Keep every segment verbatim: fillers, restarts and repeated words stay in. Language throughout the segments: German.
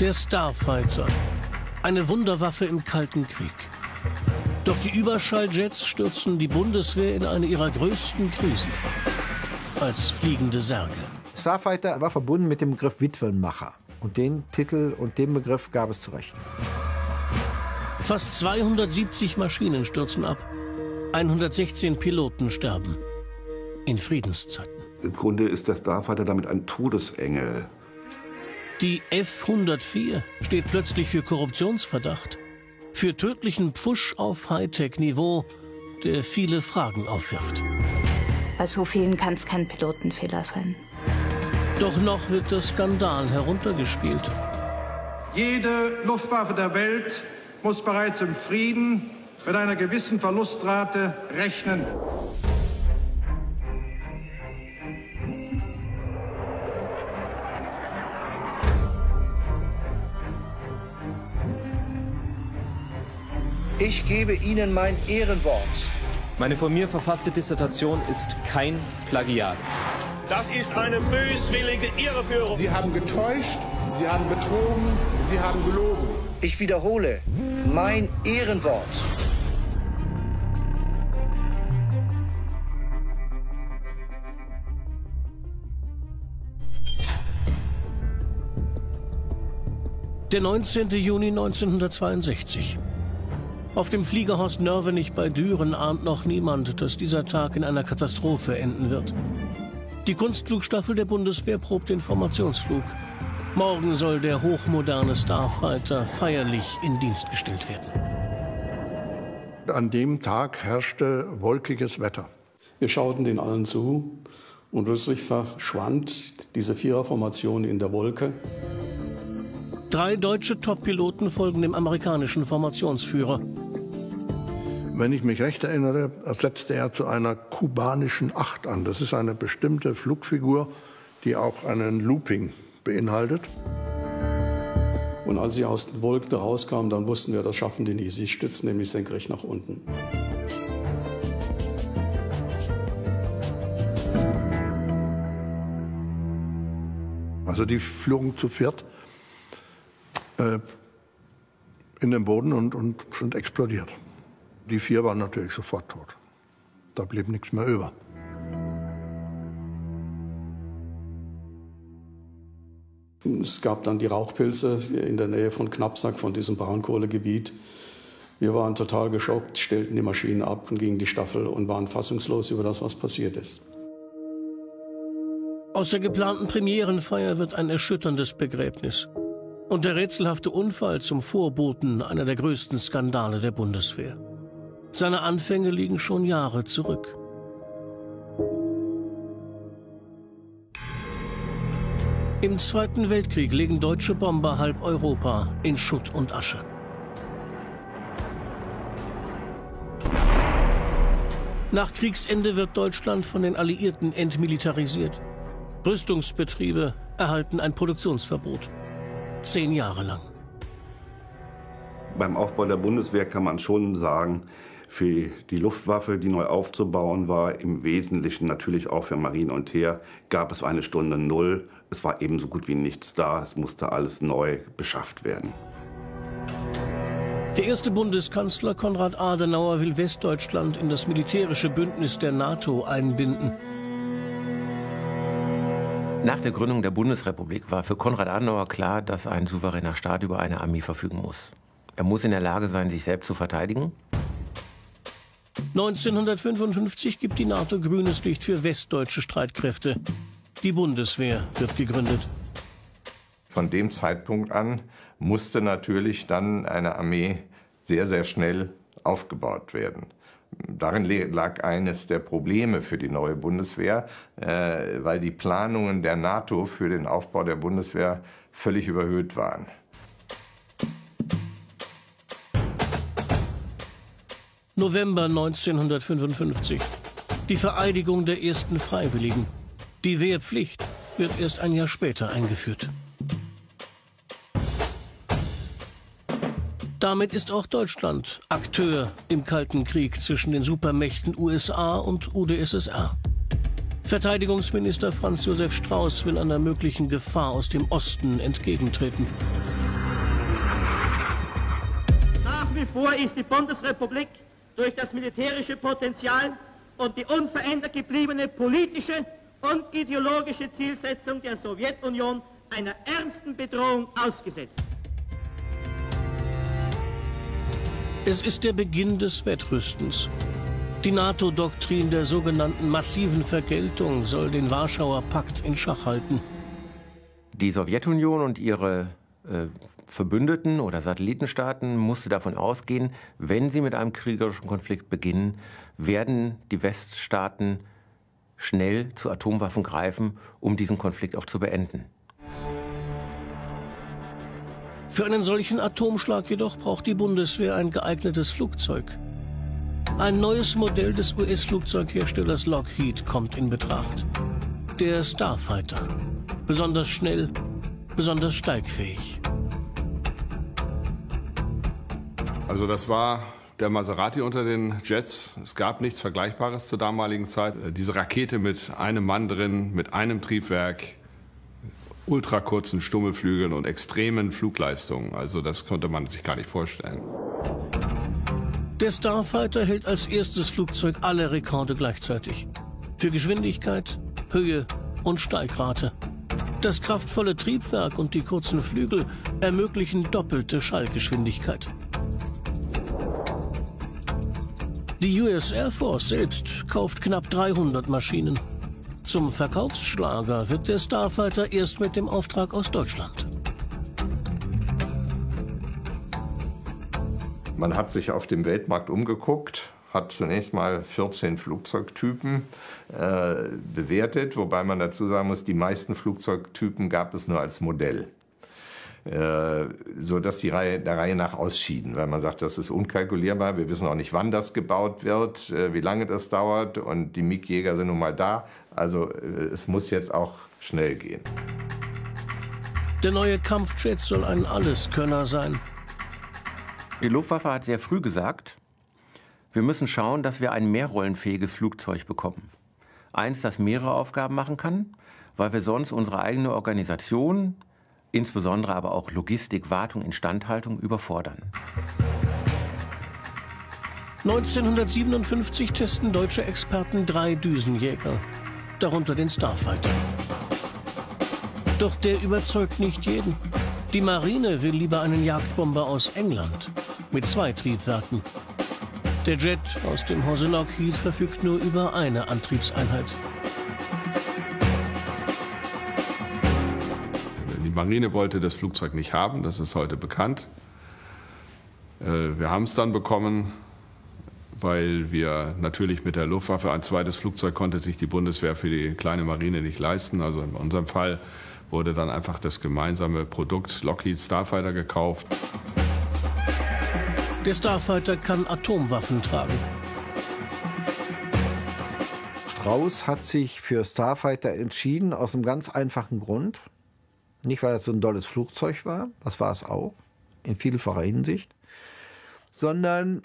Der Starfighter. Eine Wunderwaffe im Kalten Krieg. Doch die Überschalljets stürzen die Bundeswehr in eine ihrer größten Krisen. Als fliegende Särge. Starfighter war verbunden mit dem Begriff Witwenmacher. Und den Titel und den Begriff gab es zu Recht. Fast zweihundertsiebzig Maschinen stürzen ab. hundertsechzehn Piloten sterben. In Friedenszeiten. Im Grunde ist der Starfighter damit ein Todesengel. Die F hundertvier steht plötzlich für Korruptionsverdacht. Für tödlichen Pfusch auf Hightech-Niveau, der viele Fragen aufwirft. Bei so vielen kann es kein Pilotenfehler sein. Doch noch wird der Skandal heruntergespielt. Jede Luftwaffe der Welt muss bereits im Frieden mit einer gewissen Verlustrate rechnen. Ich gebe Ihnen mein Ehrenwort. Meine von mir verfasste Dissertation ist kein Plagiat. Das ist eine böswillige Irreführung. Sie haben getäuscht, Sie haben betrogen, Sie haben gelogen. Ich wiederhole, mein Ehrenwort. Der neunzehnten Juni neunzehnhundertzweiundsechzig. Auf dem Fliegerhorst Nörvenich bei Düren ahnt noch niemand, dass dieser Tag in einer Katastrophe enden wird. Die Kunstflugstaffel der Bundeswehr probt den Formationsflug. Morgen soll der hochmoderne Starfighter feierlich in Dienst gestellt werden. An dem Tag herrschte wolkiges Wetter. Wir schauten den allen zu und plötzlich verschwand diese Viererformation in der Wolke. Drei deutsche Top-Piloten folgen dem amerikanischen Formationsführer. Wenn ich mich recht erinnere, das setzte er zu einer kubanischen Acht an. Das ist eine bestimmte Flugfigur, die auch einen Looping beinhaltet. Und als sie aus den Wolken herauskamen, dann wussten wir, das schaffen die nie. Sie stützen nämlich senkrecht nach unten. Also die flogen zu viert äh, in den Boden und, und sind explodiert. Die vier waren natürlich sofort tot. Da blieb nichts mehr über. Es gab dann die Rauchpilze in der Nähe von Knappsack, von diesem Braunkohlegebiet. Wir waren total geschockt, stellten die Maschinen ab und gingen die Staffel und waren fassungslos über das, was passiert ist. Aus der geplanten Premierenfeier wird ein erschütterndes Begräbnis. Und der rätselhafte Unfall zum Vorboten einer der größten Skandale der Bundeswehr. Seine Anfänge liegen schon Jahre zurück. Im Zweiten Weltkrieg legen deutsche Bomber halb Europa in Schutt und Asche. Nach Kriegsende wird Deutschland von den Alliierten entmilitarisiert. Rüstungsbetriebe erhalten ein Produktionsverbot. Zehn Jahre lang. Beim Aufbau der Bundeswehr kann man schon sagen, für die Luftwaffe, die neu aufzubauen war, im Wesentlichen natürlich auch für Marine und Heer, gab es eine Stunde Null. Es war eben so gut wie nichts da. Es musste alles neu beschafft werden. Der erste Bundeskanzler Konrad Adenauer will Westdeutschland in das militärische Bündnis der NATO einbinden. Nach der Gründung der Bundesrepublik war für Konrad Adenauer klar, dass ein souveräner Staat über eine Armee verfügen muss. Er muss in der Lage sein, sich selbst zu verteidigen. neunzehnhundertfünfundfünfzig gibt die NATO grünes Licht für westdeutsche Streitkräfte. Die Bundeswehr wird gegründet. Von dem Zeitpunkt an musste natürlich dann eine Armee sehr, sehr schnell aufgebaut werden. Darin lag eines der Probleme für die neue Bundeswehr, äh, weil die Planungen der NATO für den Aufbau der Bundeswehr völlig überhöht waren. November neunzehnhundertfünfundfünfzig. Die Vereidigung der ersten Freiwilligen. Die Wehrpflicht wird erst ein Jahr später eingeführt. Damit ist auch Deutschland Akteur im Kalten Krieg zwischen den Supermächten U S A und U D S S R. Verteidigungsminister Franz Josef Strauß will einer möglichen Gefahr aus dem Osten entgegentreten. wie vor ist die Bundesrepublik durch das militärische Potenzial und die unverändert gebliebene politische und ideologische Zielsetzung der Sowjetunion einer ernsten Bedrohung ausgesetzt. Es ist der Beginn des Wettrüstens. Die NATO-Doktrin der sogenannten massiven Vergeltung soll den Warschauer Pakt in Schach halten. Die Sowjetunion und ihre äh, Verbündeten oder Satellitenstaaten mussten davon ausgehen, wenn sie mit einem kriegerischen Konflikt beginnen, werden die Weststaaten schnell zu Atomwaffen greifen, um diesen Konflikt auch zu beenden. Für einen solchen Atomschlag jedoch braucht die Bundeswehr ein geeignetes Flugzeug. Ein neues Modell des U S-Flugzeugherstellers Lockheed kommt in Betracht. Der Starfighter. Besonders schnell, besonders steigfähig. Also das war der Maserati unter den Jets. Es gab nichts Vergleichbares zur damaligen Zeit. Diese Rakete mit einem Mann drin, mit einem Triebwerk, ultrakurzen Stummelflügeln und extremen Flugleistungen. Also das konnte man sich gar nicht vorstellen. Der Starfighter hält als erstes Flugzeug alle Rekorde gleichzeitig. Für Geschwindigkeit, Höhe und Steigrate. Das kraftvolle Triebwerk und die kurzen Flügel ermöglichen doppelte Schallgeschwindigkeit. Die U S Air Force selbst kauft knapp dreihundert Maschinen. Zum Verkaufsschlager wird der Starfighter erst mit dem Auftrag aus Deutschland. Man hat sich auf dem Weltmarkt umgeguckt, hat zunächst mal vierzehn Flugzeugtypen äh, bewertet, wobei man dazu sagen muss, die meisten Flugzeugtypen gab es nur als Modell. Äh, so dass die Reihe, der Reihe nach ausschieden, weil man sagt, das ist unkalkulierbar, wir wissen auch nicht, wann das gebaut wird, äh, wie lange das dauert und die MiG-Jäger sind nun mal da, also äh, es muss jetzt auch schnell gehen. Der neue Kampfjet soll ein Alleskönner sein. Die Luftwaffe hat sehr früh gesagt, wir müssen schauen, dass wir ein mehrrollenfähiges Flugzeug bekommen. Eins, das mehrere Aufgaben machen kann, weil wir sonst unsere eigene Organisation, insbesondere aber auch Logistik, Wartung, Instandhaltung überfordern. neunzehnhundertsiebenundfünfzig testen deutsche Experten drei Düsenjäger, darunter den Starfighter. Doch der überzeugt nicht jeden. Die Marine will lieber einen Jagdbomber aus England mit zwei Triebwerken. Der Jet aus dem Hause Lockheed verfügt nur über eine Antriebseinheit. Die Marine wollte das Flugzeug nicht haben, das ist heute bekannt. Wir haben es dann bekommen, weil wir natürlich mit der Luftwaffe, ein zweites Flugzeug konnte sich die Bundeswehr für die kleine Marine nicht leisten. Also in unserem Fall wurde dann einfach das gemeinsame Produkt Lockheed Starfighter gekauft. Der Starfighter kann Atomwaffen tragen. Strauß hat sich für Starfighter entschieden aus einem ganz einfachen Grund. Nicht, weil das so ein tolles Flugzeug war, das war es auch, in vielfacher Hinsicht, sondern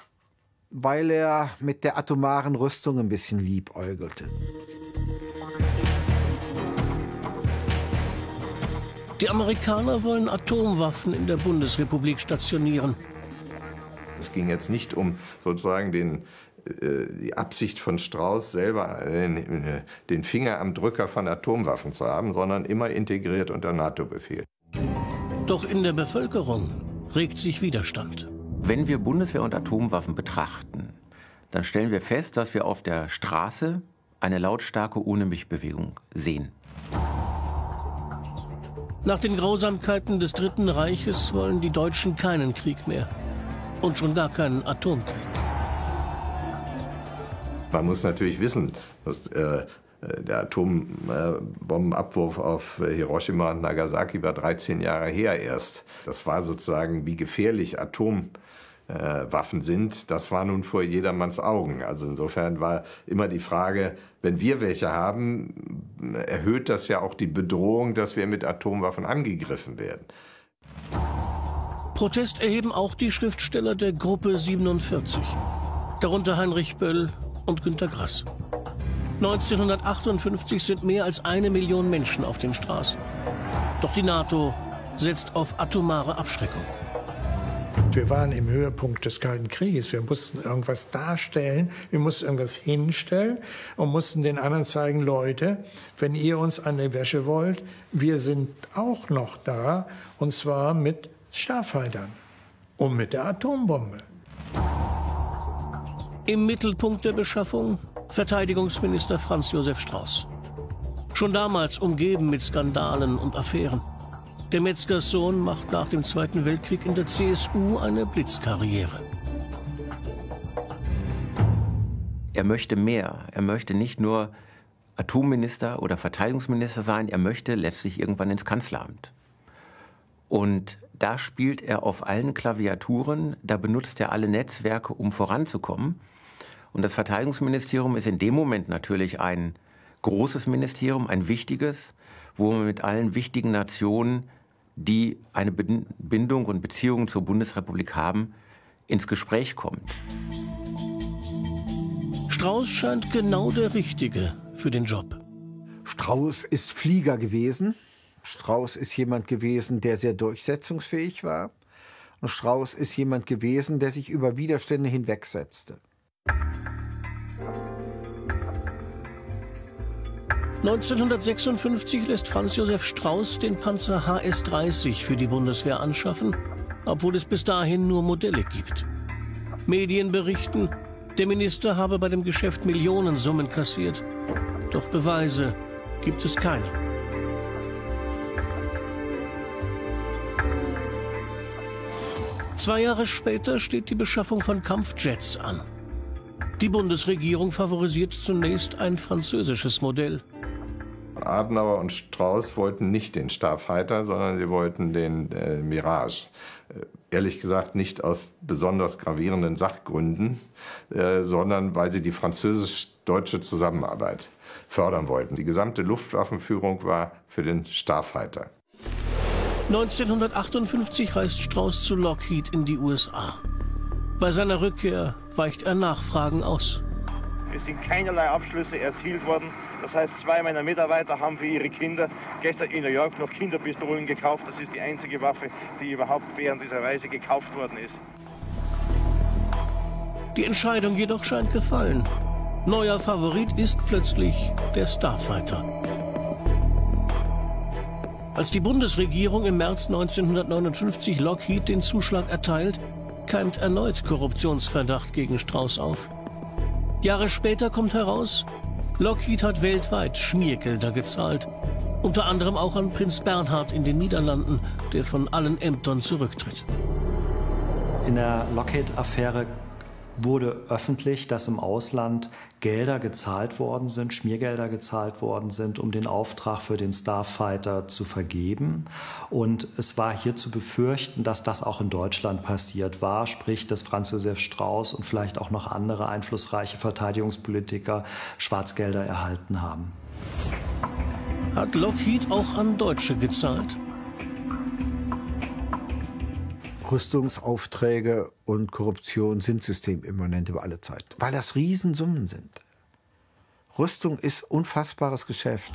weil er mit der atomaren Rüstung ein bisschen liebäugelte. Die Amerikaner wollen Atomwaffen in der Bundesrepublik stationieren. Es ging jetzt nicht um sozusagen den, äh, die Absicht von Strauß selber, den, den Finger am Drücker von Atomwaffen zu haben, sondern immer integriert unter NATO-Befehl. Doch in der Bevölkerung regt sich Widerstand. Wenn wir Bundeswehr und Atomwaffen betrachten, dann stellen wir fest, dass wir auf der Straße eine lautstarke Ohne-mich-Bewegung sehen. Nach den Grausamkeiten des Dritten Reiches wollen die Deutschen keinen Krieg mehr. Und schon gar keinen Atomkrieg. Man muss natürlich wissen, dass äh, der Atombombenabwurf auf Hiroshima und Nagasaki war dreizehn Jahre her erst. Das war sozusagen, wie gefährlich Atomwaffen äh, sind. Das war nun vor jedermanns Augen. Also insofern war immer die Frage, wenn wir welche haben, erhöht das ja auch die Bedrohung, dass wir mit Atomwaffen angegriffen werden. Protest erheben auch die Schriftsteller der Gruppe siebenundvierzig, darunter Heinrich Böll und Günter Grass. neunzehnhundertachtundfünfzig sind mehr als eine Million Menschen auf den Straßen. Doch die NATO setzt auf atomare Abschreckung. Wir waren im Höhepunkt des Kalten Krieges. Wir mussten irgendwas darstellen, wir mussten irgendwas hinstellen und mussten den anderen zeigen, Leute, wenn ihr uns an die Wäsche wollt, wir sind auch noch da, und zwar mit Starfightern und mit der Atombombe. Im Mittelpunkt der Beschaffung Verteidigungsminister Franz Josef Strauß. Schon damals umgeben mit Skandalen und Affären. Der Metzgerssohn macht nach dem Zweiten Weltkrieg in der C S U eine Blitzkarriere. Er möchte mehr. Er möchte nicht nur Atomminister oder Verteidigungsminister sein, er möchte letztlich irgendwann ins Kanzleramt. Und da spielt er auf allen Klaviaturen, da benutzt er alle Netzwerke, um voranzukommen. Und das Verteidigungsministerium ist in dem Moment natürlich ein großes Ministerium, ein wichtiges, wo man mit allen wichtigen Nationen, die eine Bindung und Beziehung zur Bundesrepublik haben, ins Gespräch kommt. Strauß scheint genau der Richtige für den Job. Strauß ist Flieger gewesen. Strauß ist jemand gewesen, der sehr durchsetzungsfähig war. Und Strauß ist jemand gewesen, der sich über Widerstände hinwegsetzte. neunzehnhundertsechsundfünfzig lässt Franz Josef Strauß den Panzer H S dreißig für die Bundeswehr anschaffen, obwohl es bis dahin nur Modelle gibt. Medien berichten, der Minister habe bei dem Geschäft Millionensummen kassiert. Doch Beweise gibt es keine. Zwei Jahre später steht die Beschaffung von Kampfjets an. Die Bundesregierung favorisiert zunächst ein französisches Modell. Adenauer und Strauß wollten nicht den Starfighter, sondern sie wollten den äh, Mirage. Äh, ehrlich gesagt nicht aus besonders gravierenden Sachgründen, äh, sondern weil sie die französisch-deutsche Zusammenarbeit fördern wollten. Die gesamte Luftwaffenführung war für den Starfighter. neunzehnhundertachtundfünfzig reist Strauß zu Lockheed in die U S A. Bei seiner Rückkehr weicht er Nachfragen aus. Es sind keinerlei Abschlüsse erzielt worden. Das heißt, zwei meiner Mitarbeiter haben für ihre Kinder gestern in New York noch Kinderpistolen gekauft. Das ist die einzige Waffe, die überhaupt während dieser Reise gekauft worden ist. Die Entscheidung jedoch scheint gefallen. Neuer Favorit ist plötzlich der Starfighter. Als die Bundesregierung im März neunzehnhundertneunundfünfzig Lockheed den Zuschlag erteilt, keimt erneut Korruptionsverdacht gegen Strauß auf. Jahre später kommt heraus, Lockheed hat weltweit Schmiergelder gezahlt, unter anderem auch an Prinz Bernhard in den Niederlanden, der von allen Ämtern zurücktritt. In der Lockheed-Affäre wurde öffentlich, dass im Ausland Gelder gezahlt worden sind, Schmiergelder gezahlt worden sind, um den Auftrag für den Starfighter zu vergeben. Und es war hier zu befürchten, dass das auch in Deutschland passiert war, sprich, dass Franz Josef Strauß und vielleicht auch noch andere einflussreiche Verteidigungspolitiker Schwarzgelder erhalten haben. Hat Lockheed auch an Deutsche gezahlt? Rüstungsaufträge und Korruption sind systemimmanent über alle Zeit, weil das Riesensummen sind. Rüstung ist unfassbares Geschäft.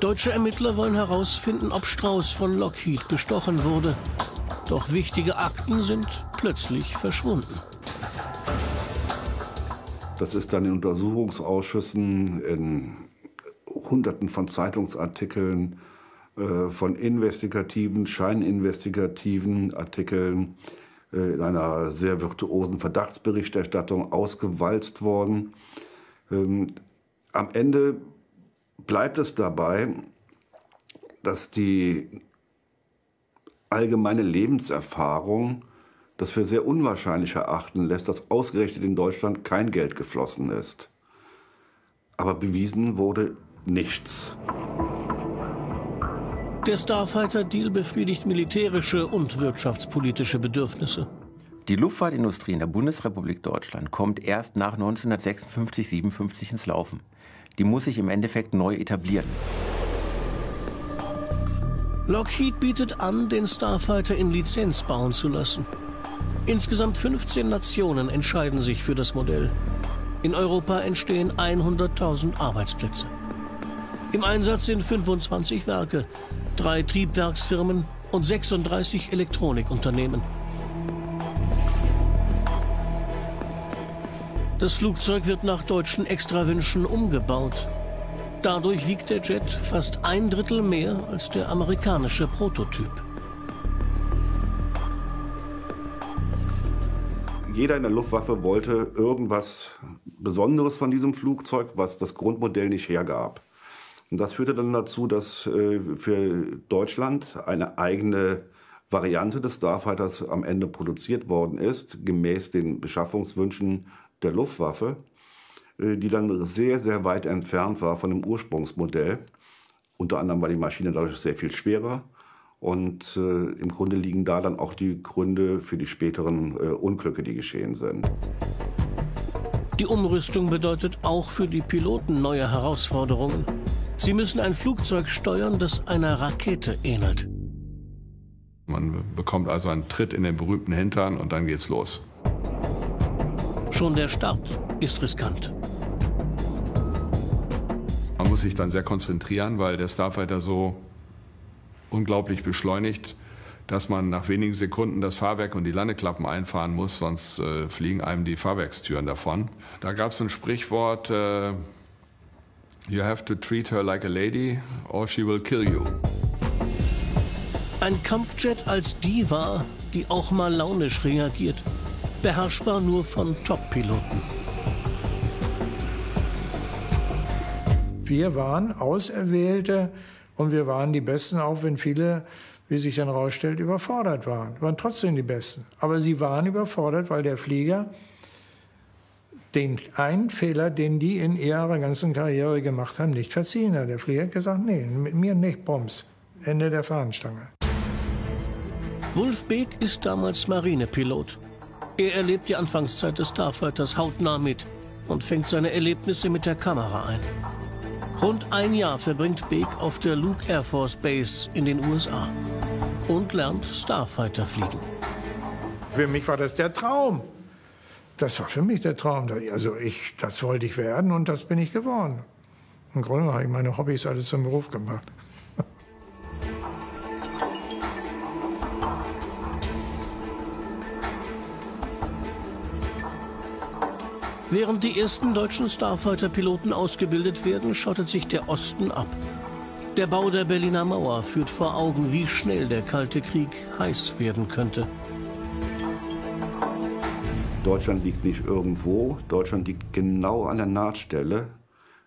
Deutsche Ermittler wollen herausfinden, ob Strauß von Lockheed bestochen wurde. Doch wichtige Akten sind plötzlich verschwunden. Das ist dann in Untersuchungsausschüssen, in Hunderten von Zeitungsartikeln, von investigativen, scheininvestigativen Artikeln in einer sehr virtuosen Verdachtsberichterstattung ausgewalzt worden. Am Ende bleibt es dabei, dass die allgemeine Lebenserfahrung das für sehr unwahrscheinlich erachten lässt, dass ausgerechnet in Deutschland kein Geld geflossen ist. Aber bewiesen wurde nichts. Der Starfighter-Deal befriedigt militärische und wirtschaftspolitische Bedürfnisse. Die Luftfahrtindustrie in der Bundesrepublik Deutschland kommt erst nach neunzehnhundertsechsundfünfzig, siebenundfünfzig ins Laufen. Die muss sich im Endeffekt neu etablieren. Lockheed bietet an, den Starfighter in Lizenz bauen zu lassen. Insgesamt fünfzehn Nationen entscheiden sich für das Modell. In Europa entstehen hunderttausend Arbeitsplätze. Im Einsatz sind fünfundzwanzig Werke, drei Triebwerksfirmen und sechsunddreißig Elektronikunternehmen. Das Flugzeug wird nach deutschen Extrawünschen umgebaut. Dadurch wiegt der Jet fast ein Drittel mehr als der amerikanische Prototyp. Jeder in der Luftwaffe wollte irgendwas Besonderes von diesem Flugzeug, was das Grundmodell nicht hergab. Und das führte dann dazu, dass äh, für Deutschland eine eigene Variante des Starfighters am Ende produziert worden ist, gemäß den Beschaffungswünschen der Luftwaffe, äh, die dann sehr, sehr weit entfernt war von dem Ursprungsmodell. Unter anderem war die Maschine dadurch sehr viel schwerer. Und äh, im Grunde liegen da dann auch die Gründe für die späteren äh, Unglücke, die geschehen sind. Die Umrüstung bedeutet auch für die Piloten neue Herausforderungen. Sie müssen ein Flugzeug steuern, das einer Rakete ähnelt. Man bekommt also einen Tritt in den berühmten Hintern und dann geht's los. Schon der Start ist riskant. Man muss sich dann sehr konzentrieren, weil der Starfighter so unglaublich beschleunigt, dass man nach wenigen Sekunden das Fahrwerk und die Landeklappen einfahren muss, sonst äh, fliegen einem die Fahrwerkstüren davon. Da gab es ein Sprichwort, äh, you have to treat her like a lady or she will kill you. Ein Kampfjet als Diva, die auch mal launisch reagiert, beherrschbar nur von Top-Piloten. Wir waren Auserwählte. Und wir waren die Besten, auch wenn viele, wie sich dann herausstellt, überfordert waren. Wir waren trotzdem die Besten. Aber sie waren überfordert, weil der Flieger den einen Fehler, den die in ihrer ganzen Karriere gemacht haben, nicht verziehen hat. Der Flieger hat gesagt, nee, mit mir nicht, Bombs. Ende der Fahnenstange. Wolf Beek ist damals Marinepilot. Er erlebt die Anfangszeit des Starfighters hautnah mit und fängt seine Erlebnisse mit der Kamera ein. Rund ein Jahr verbringt Beek auf der Luke Air Force Base in den U S A und lernt Starfighter fliegen. Für mich war das der Traum. Das war für mich der Traum. Also ich, das wollte ich werden und das bin ich geworden. Im Grunde habe ich meine Hobbys alle zum Beruf gemacht. Während die ersten deutschen Starfighter-Piloten ausgebildet werden, schottet sich der Osten ab. Der Bau der Berliner Mauer führt vor Augen, wie schnell der Kalte Krieg heiß werden könnte. Deutschland liegt nicht irgendwo. Deutschland liegt genau an der Nahtstelle,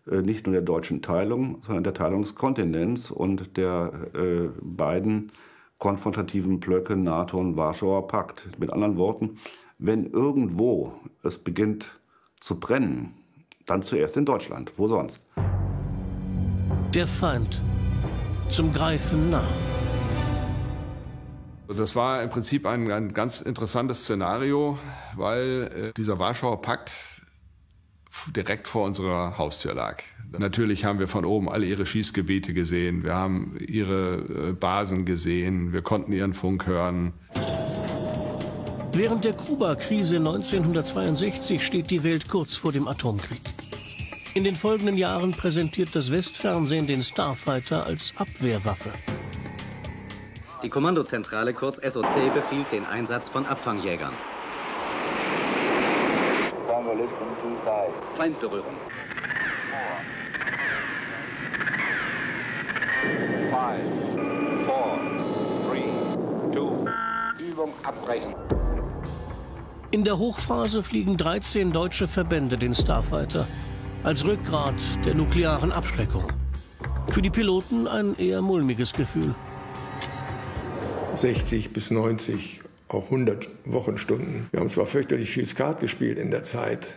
nicht nur der deutschen Teilung, sondern der Teilung des Kontinents und der äh, beiden konfrontativen Blöcke NATO und Warschauer Pakt. Mit anderen Worten, wenn irgendwo es beginnt zu brennen, dann zuerst in Deutschland, wo sonst? Der Feind, zum Greifen nah. Das war im Prinzip ein, ein ganz interessantes Szenario, weil äh, dieser Warschauer Pakt direkt vor unserer Haustür lag. Natürlich haben wir von oben alle ihre Schießgebiete gesehen, wir haben ihre äh, Basen gesehen, wir konnten ihren Funk hören. Während der Kuba-Krise neunzehnhundertzweiundsechzig steht die Welt kurz vor dem Atomkrieg. In den folgenden Jahren präsentiert das Westfernsehen den Starfighter als Abwehrwaffe. Die Kommandozentrale, kurz S O C, befiehlt den Einsatz von Abfangjägern. Feindberührung. fünf, vier, drei, zwei, Übung abbrechen. In der Hochphase fliegen dreizehn deutsche Verbände den Starfighter als Rückgrat der nuklearen Abschreckung. Für die Piloten ein eher mulmiges Gefühl. sechzig bis neunzig, auch hundert Wochenstunden. Wir haben zwar fürchterlich viel Skat gespielt in der Zeit,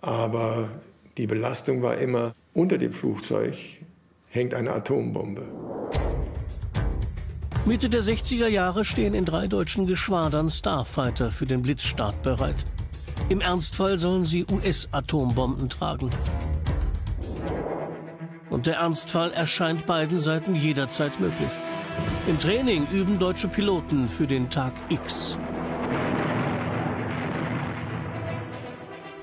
aber die Belastung war immer, unter dem Flugzeug hängt eine Atombombe. Mitte der sechziger Jahre stehen in drei deutschen Geschwadern Starfighter für den Blitzstart bereit. Im Ernstfall sollen sie U S-Atombomben tragen. Und der Ernstfall erscheint beiden Seiten jederzeit möglich. Im Training üben deutsche Piloten für den Tag X.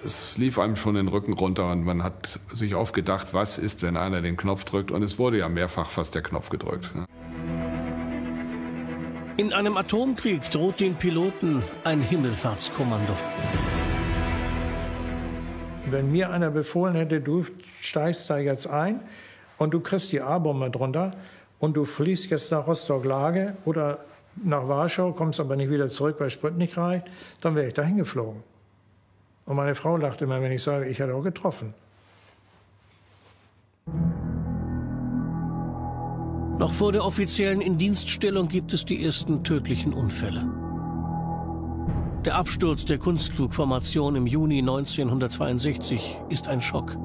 Es lief einem schon den Rücken runter und man hat sich oft gedacht, was ist, wenn einer den Knopf drückt? Und es wurde ja mehrfach fast der Knopf gedrückt. Ne? In einem Atomkrieg droht den Piloten ein Himmelfahrtskommando. Wenn mir einer befohlen hätte, du steigst da jetzt ein und du kriegst die A-Bombe drunter und du fliegst jetzt nach Rostock-Lage oder nach Warschau, kommst aber nicht wieder zurück, weil Sprit nicht reicht, dann wäre ich da hingeflogen. Und meine Frau lacht immer, wenn ich sage, ich hätte auch getroffen. Noch vor der offiziellen Indienststellung gibt es die ersten tödlichen Unfälle. Der Absturz der Kunstflugformation im Juni neunzehnhundertzweiundsechzig ist ein Schock.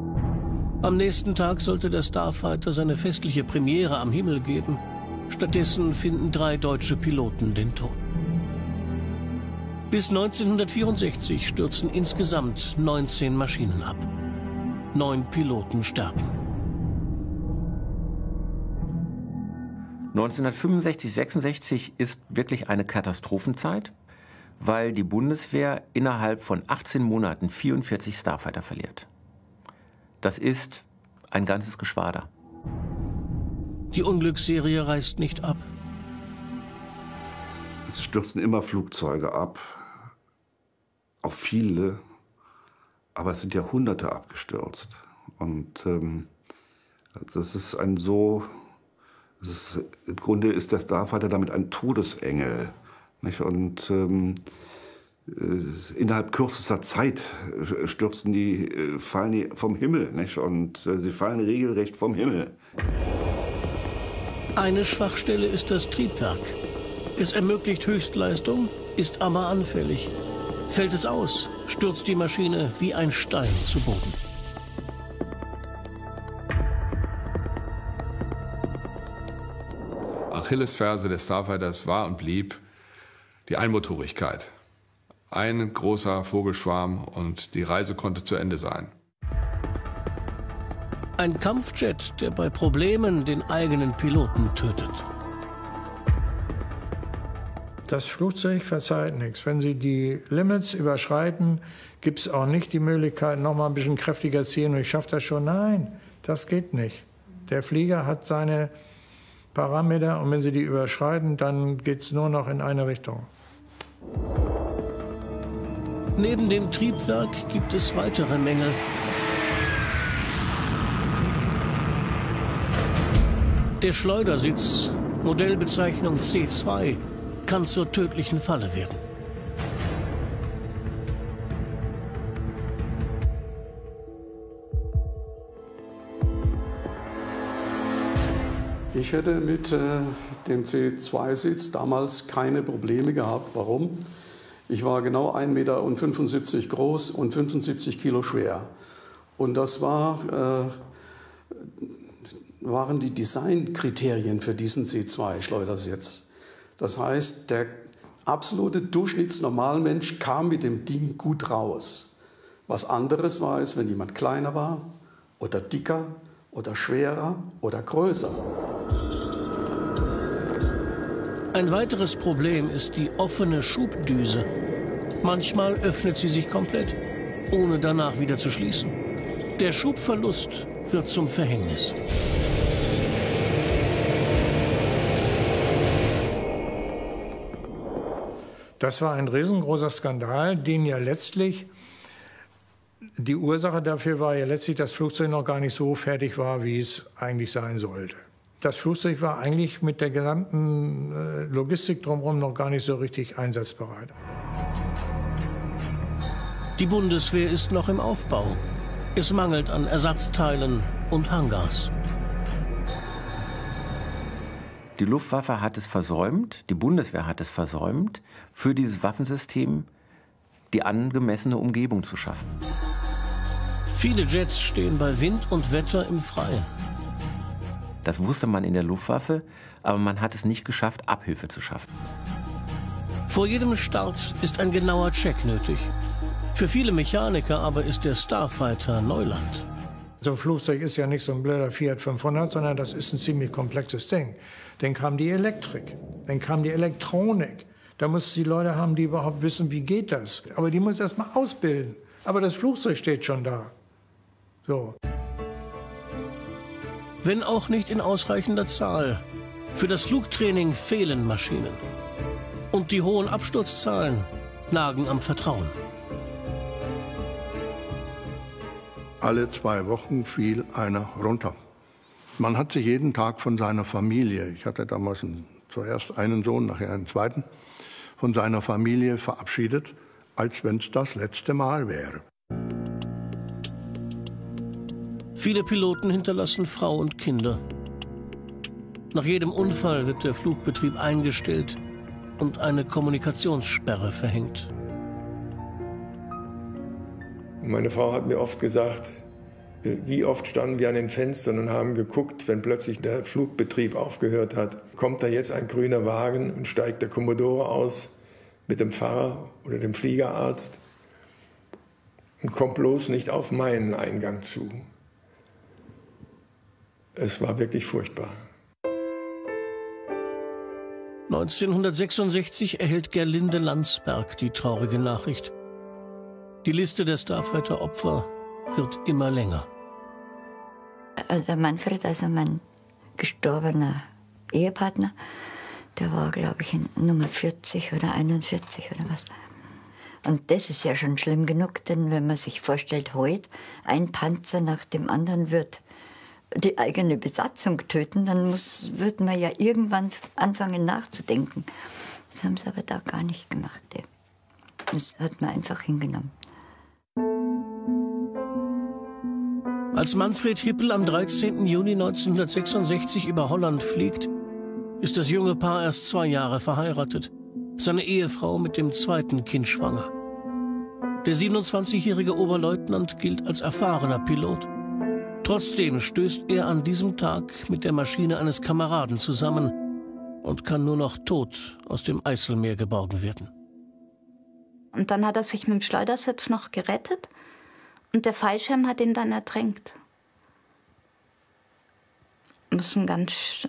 Am nächsten Tag sollte der Starfighter seine festliche Premiere am Himmel geben. Stattdessen finden drei deutsche Piloten den Tod. Bis neunzehnhundertvierundsechzig stürzen insgesamt neunzehn Maschinen ab. Neun Piloten sterben. neunzehnhundertfünfundsechzig, sechsundsechzig ist wirklich eine Katastrophenzeit, weil die Bundeswehr innerhalb von achtzehn Monaten vierundvierzig Starfighter verliert. Das ist ein ganzes Geschwader. Die Unglücksserie reißt nicht ab. Es stürzen immer Flugzeuge ab, auch viele, aber es sind ja Hunderte abgestürzt. Und ähm, das ist ein so, das ist, im Grunde ist der Starfighter damit ein Todesengel. Nicht? Und ähm, äh, innerhalb kürzester Zeit stürzen die, äh, fallen die vom Himmel, nicht? Und äh, sie fallen regelrecht vom Himmel. Eine Schwachstelle ist das Triebwerk. Es ermöglicht Höchstleistung, ist aber anfällig. Fällt es aus, stürzt die Maschine wie ein Stein zu Boden. Achillesferse des Starfighters war und blieb die Einmotorigkeit. Ein großer Vogelschwarm und die Reise konnte zu Ende sein. Ein Kampfjet, der bei Problemen den eigenen Piloten tötet. Das Flugzeug verzeiht nichts. Wenn Sie die Limits überschreiten, gibt es auch nicht die Möglichkeit, noch mal ein bisschen kräftiger ziehen und ich schaffe das schon. Nein, das geht nicht. Der Flieger hat seine Parameter und wenn Sie die überschreiten, dann geht es nur noch in eine Richtung. Neben dem Triebwerk gibt es weitere Mängel. Der Schleudersitz, Modellbezeichnung C zwei, kann zur tödlichen Falle werden. Ich hätte mit äh, dem C zwei Sitz damals keine Probleme gehabt. Warum? Ich war genau ein Meter fünfundsiebzig groß und fünfundsiebzig Kilo schwer. Und das war... Äh, waren die Designkriterien für diesen C zwei Schleudersitz. Das heißt, der absolute Durchschnittsnormalmensch kam mit dem Ding gut raus. Was anderes war es, wenn jemand kleiner war oder dicker oder schwerer oder größer. Ein weiteres Problem ist die offene Schubdüse. Manchmal öffnet sie sich komplett, ohne danach wieder zu schließen. Der Schubverlust wird zum Verhängnis. Das war ein riesengroßer Skandal, den ja letztlich, die Ursache dafür war ja letztlich, dass das Flugzeug noch gar nicht so fertig war, wie es eigentlich sein sollte. Das Flugzeug war eigentlich mit der gesamten Logistik drumherum noch gar nicht so richtig einsatzbereit. Die Bundeswehr ist noch im Aufbau. Es mangelt an Ersatzteilen und Hangars. Die Luftwaffe hat es versäumt, die Bundeswehr hat es versäumt, für dieses Waffensystem die angemessene Umgebung zu schaffen. Viele Jets stehen bei Wind und Wetter im Freien. Das wusste man in der Luftwaffe, aber man hat es nicht geschafft, Abhilfe zu schaffen. Vor jedem Start ist ein genauer Check nötig. Für viele Mechaniker aber ist der Starfighter Neuland. So ein Flugzeug ist ja nicht so ein blöder Fiat fünfhundert, sondern das ist ein ziemlich komplexes Ding. Dann kam die Elektrik, dann kam die Elektronik. Da musst du die Leute haben, die überhaupt wissen, wie geht das. Aber die muss erst mal ausbilden. Aber das Flugzeug steht schon da. So. Wenn auch nicht in ausreichender Zahl. Für das Flugtraining fehlen Maschinen. Und die hohen Absturzzahlen nagen am Vertrauen. Alle zwei Wochen fiel einer runter. Man hat sich jeden Tag von seiner Familie, ich hatte damals einen, zuerst einen Sohn, nachher einen zweiten, von seiner Familie verabschiedet, als wenn es das letzte Mal wäre. Viele Piloten hinterlassen Frau und Kinder. Nach jedem Unfall wird der Flugbetrieb eingestellt und eine Kommunikationssperre verhängt. Meine Frau hat mir oft gesagt, wie oft standen wir an den Fenstern und haben geguckt, wenn plötzlich der Flugbetrieb aufgehört hat, kommt da jetzt ein grüner Wagen und steigt der Kommodore aus mit dem Pfarrer oder dem Fliegerarzt und kommt bloß nicht auf meinen Eingang zu. Es war wirklich furchtbar. neunzehnhundertsechsundsechzig erhält Gerlinde Landsberg die traurige Nachricht. Die Liste der Starfighter-Opfer wird immer länger. Also Manfred, also mein gestorbener Ehepartner, der war, glaube ich, in Nummer vierzig oder einundvierzig oder was. Und das ist ja schon schlimm genug, denn wenn man sich vorstellt, heute ein Panzer nach dem anderen wird die eigene Besatzung töten, dann muss, wird man ja irgendwann anfangen nachzudenken. Das haben sie aber da gar nicht gemacht. Ey. Das hat man einfach hingenommen. Als Manfred Hippel am dreizehnten Juni neunzehnhundertsechsundsechzig über Holland fliegt, ist das junge Paar erst zwei Jahre verheiratet, seine Ehefrau mit dem zweiten Kind schwanger. Der siebenundzwanzigjährige Oberleutnant gilt als erfahrener Pilot. Trotzdem stößt er an diesem Tag mit der Maschine eines Kameraden zusammen und kann nur noch tot aus dem Eiselmeer geborgen werden. Und dann hat er sich mit dem Schleudersitz noch gerettet. Und der Fallschirm hat ihn dann ertränkt. Muss ein ganz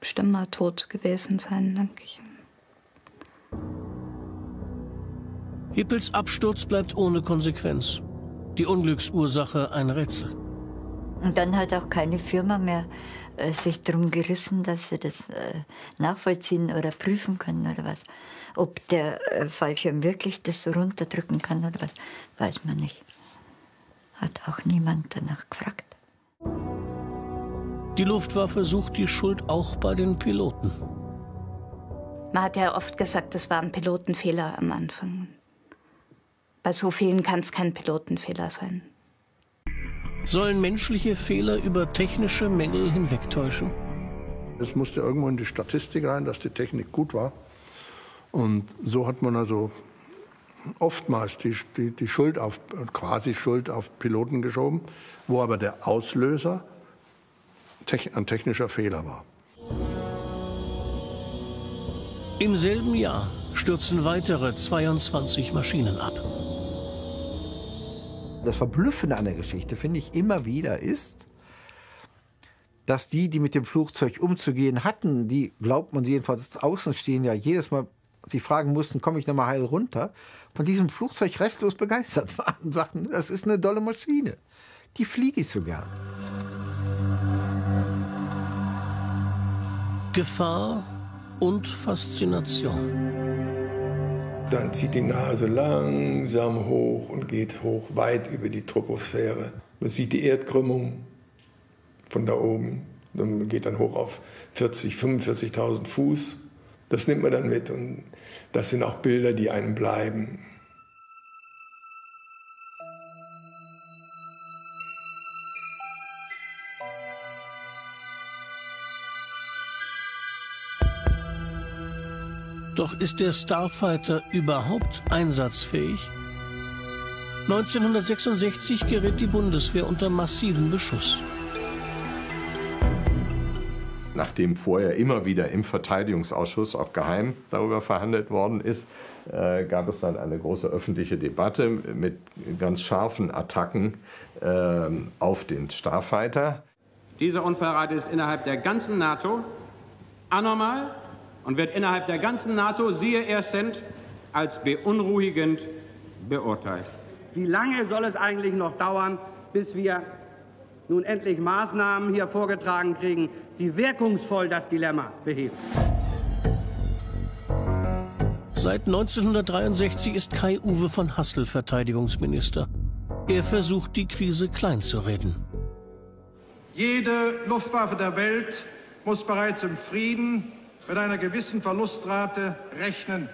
schlimmer Tod gewesen sein, denke ich. Hippels Absturz bleibt ohne Konsequenz. Die Unglücksursache ein Rätsel. Und dann hat auch keine Firma mehr äh, sich darum gerissen, dass sie das äh, nachvollziehen oder prüfen können oder was. Ob der äh, Fallschirm wirklich das so runterdrücken kann oder was, weiß man nicht. Hat auch niemand danach gefragt. Die Luftwaffe sucht die Schuld auch bei den Piloten. Man hat ja oft gesagt, das war ein Pilotenfehler am Anfang. Bei so vielen kann es kein Pilotenfehler sein. Sollen menschliche Fehler über technische Mängel hinwegtäuschen? Es musste irgendwo in die Statistik rein, dass die Technik gut war. Und so hat man also oftmals die, die, die Schuld auf, quasi Schuld auf Piloten geschoben, wo aber der Auslöser ein technischer Fehler war. Im selben Jahr stürzen weitere zweiundzwanzig Maschinen ab. Das Verblüffende an der Geschichte, finde ich, immer wieder ist, dass die, die mit dem Flugzeug umzugehen hatten, die, glaubt man jedenfalls Außenstehende, ja jedes Mal die fragen mussten, komme ich nochmal heil runter, von diesem Flugzeug restlos begeistert waren und sagten, das ist eine dolle Maschine, die fliege ich so gern. Gefahr und Faszination. Dann zieht die Nase langsam hoch und geht hoch, weit über die Troposphäre. Man sieht die Erdkrümmung von da oben. Man geht dann hoch auf vierzigtausend, fünfundvierzigtausend Fuß. Das nimmt man dann mit und das sind auch Bilder, die einem bleiben. Doch ist der Starfighter überhaupt einsatzfähig? neunzehnhundertsechsundsechzig gerät die Bundeswehr unter massiven Beschuss. Nachdem vorher immer wieder im Verteidigungsausschuss auch geheim darüber verhandelt worden ist, äh, gab es dann eine große öffentliche Debatte mit ganz scharfen Attacken äh, auf den Starfighter. Diese Unfallrate ist innerhalb der ganzen NATO anormal und wird innerhalb der ganzen NATO, siehe AIRCENT, als beunruhigend beurteilt. Wie lange soll es eigentlich noch dauern, bis wir nun endlich Maßnahmen hier vorgetragen kriegen, die wirkungsvoll das Dilemma beheben? Seit neunzehnhundertdreiundsechzig ist Kai-Uwe von Hassel Verteidigungsminister. Er versucht, die Krise kleinzureden. Jede Luftwaffe der Welt muss bereits im Frieden mit einer gewissen Verlustrate rechnen.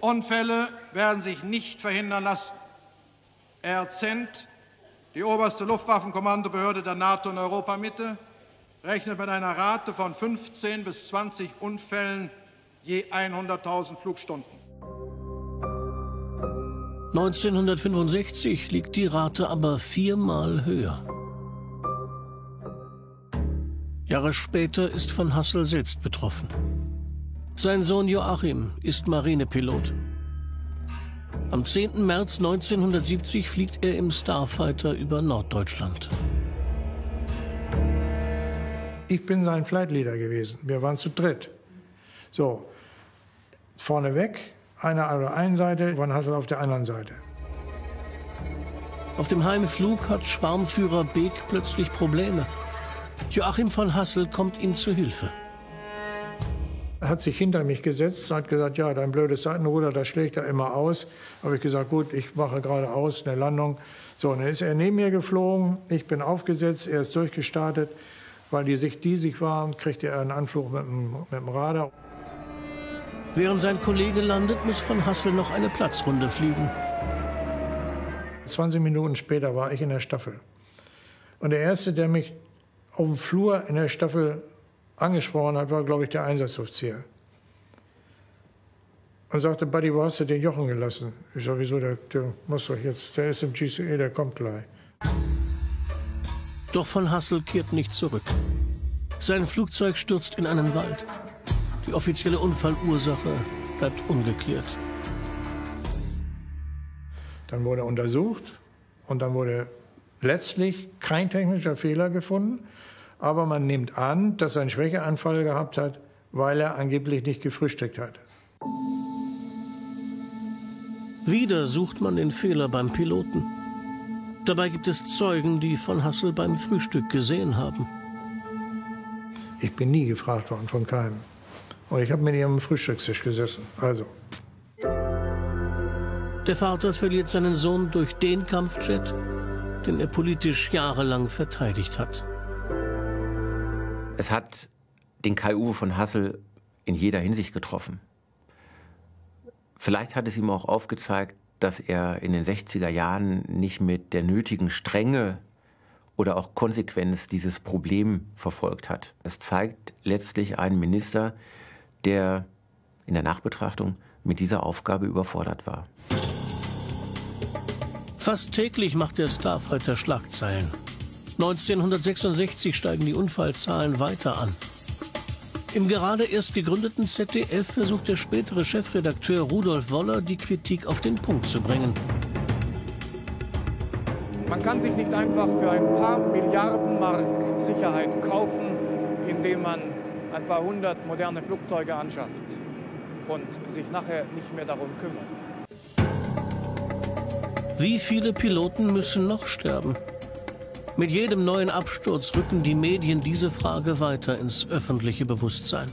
Unfälle werden sich nicht verhindern lassen. AIRCENT, die oberste Luftwaffenkommandobehörde der NATO in Europa-Mitte, rechnet mit einer Rate von fünfzehn bis zwanzig Unfällen je hunderttausend Flugstunden. neunzehnhundertfünfundsechzig liegt die Rate aber viermal höher. Jahre später ist von Hassel selbst betroffen. Sein Sohn Joachim ist Marinepilot. Am zehnten März neunzehnhundertsiebzig fliegt er im Starfighter über Norddeutschland. Ich bin sein Flightleader gewesen. Wir waren zu dritt. So, vorneweg, einer auf der einen Seite, von Hassel auf der anderen Seite. Auf dem Heimflug hat Schwarmführer Beek plötzlich Probleme. Joachim von Hassel kommt ihm zu Hilfe. Er hat sich hinter mich gesetzt und hat gesagt, ja, dein blödes Seitenruder, das schlägt er immer aus. Da habe ich gesagt, gut, ich mache geradeaus eine Landung. So, und dann ist er neben mir geflogen, ich bin aufgesetzt, er ist durchgestartet. Weil die Sicht diesig war, kriegte er einen Anflug mit dem, mit dem Radar. Während sein Kollege landet, muss von Hassel noch eine Platzrunde fliegen. zwanzig Minuten später war ich in der Staffel. Und der Erste, der mich auf dem Flur in der Staffel angesprochen hat, war, glaube ich, der Einsatzoffizier. Und sagte, Buddy, wo hast du den Jochen gelassen? Ich sage, wieso, der, der muss doch jetzt, der ist im G C E, der kommt gleich. Doch von Hassel kehrt nicht zurück. Sein Flugzeug stürzt in einen Wald. Die offizielle Unfallursache bleibt ungeklärt. Dann wurde untersucht und dann wurde letztlich kein technischer Fehler gefunden. Aber man nimmt an, dass er einen Schwächeanfall gehabt hat, weil er angeblich nicht gefrühstückt hat. Wieder sucht man den Fehler beim Piloten. Dabei gibt es Zeugen, die von Hassel beim Frühstück gesehen haben. Ich bin nie gefragt worden von keinem. Und ich habe mit ihm am Frühstückstisch gesessen. Also. Der Vater verliert seinen Sohn durch den Kampfjet, den er politisch jahrelang verteidigt hat. Es hat den Kai-Uwe von Hassel in jeder Hinsicht getroffen. Vielleicht hat es ihm auch aufgezeigt, dass er in den sechziger Jahren nicht mit der nötigen Strenge oder auch Konsequenz dieses Problem verfolgt hat. Es zeigt letztlich einen Minister, der in der Nachbetrachtung mit dieser Aufgabe überfordert war. Fast täglich macht der Starfighter Schlagzeilen. neunzehnhundertsechsundsechzig steigen die Unfallzahlen weiter an. Im gerade erst gegründeten Z D F versucht der spätere Chefredakteur Rudolf Woller, die Kritik auf den Punkt zu bringen. Man kann sich nicht einfach für ein paar Milliarden Mark Sicherheit kaufen, indem man ein paar hundert moderne Flugzeuge anschafft und sich nachher nicht mehr darum kümmert. Wie viele Piloten müssen noch sterben? Mit jedem neuen Absturz rücken die Medien diese Frage weiter ins öffentliche Bewusstsein.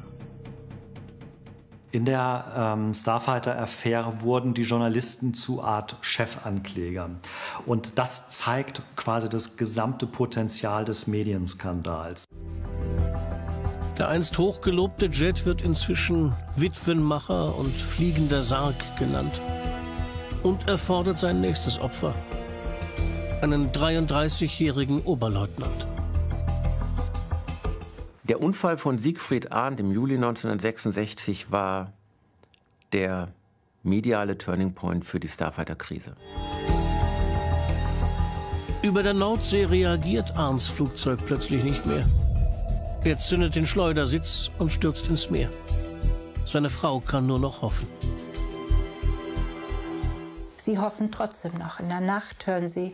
In der ähm, Starfighter-Affäre wurden die Journalisten zu Art Chefanklägern. Und das zeigt quasi das gesamte Potenzial des Medienskandals. Der einst hochgelobte Jet wird inzwischen Witwenmacher und fliegender Sarg genannt. Und erfordert sein nächstes Opfer. Einen dreiunddreißigjährigen Oberleutnant. Der Unfall von Siegfried Arndt im Juli neunzehnhundertsechsundsechzig war der mediale Turning Point für die Starfighter-Krise. Über der Nordsee reagiert Arndts Flugzeug plötzlich nicht mehr. Er zündet den Schleudersitz und stürzt ins Meer. Seine Frau kann nur noch hoffen. Sie hoffen trotzdem noch. In der Nacht hören sie,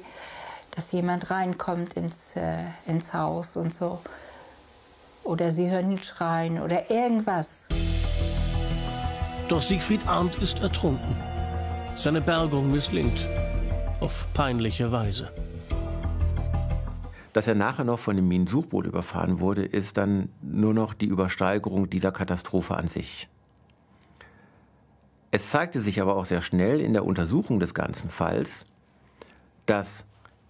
dass jemand reinkommt ins, äh, ins Haus und so. Oder sie hören ihn schreien oder irgendwas. Doch Siegfried Arndt ist ertrunken. Seine Bergung misslingt. Auf peinliche Weise. Dass er nachher noch von dem Minensuchboot überfahren wurde, ist dann nur noch die Übersteigerung dieser Katastrophe an sich. Es zeigte sich aber auch sehr schnell in der Untersuchung des ganzen Falls, dass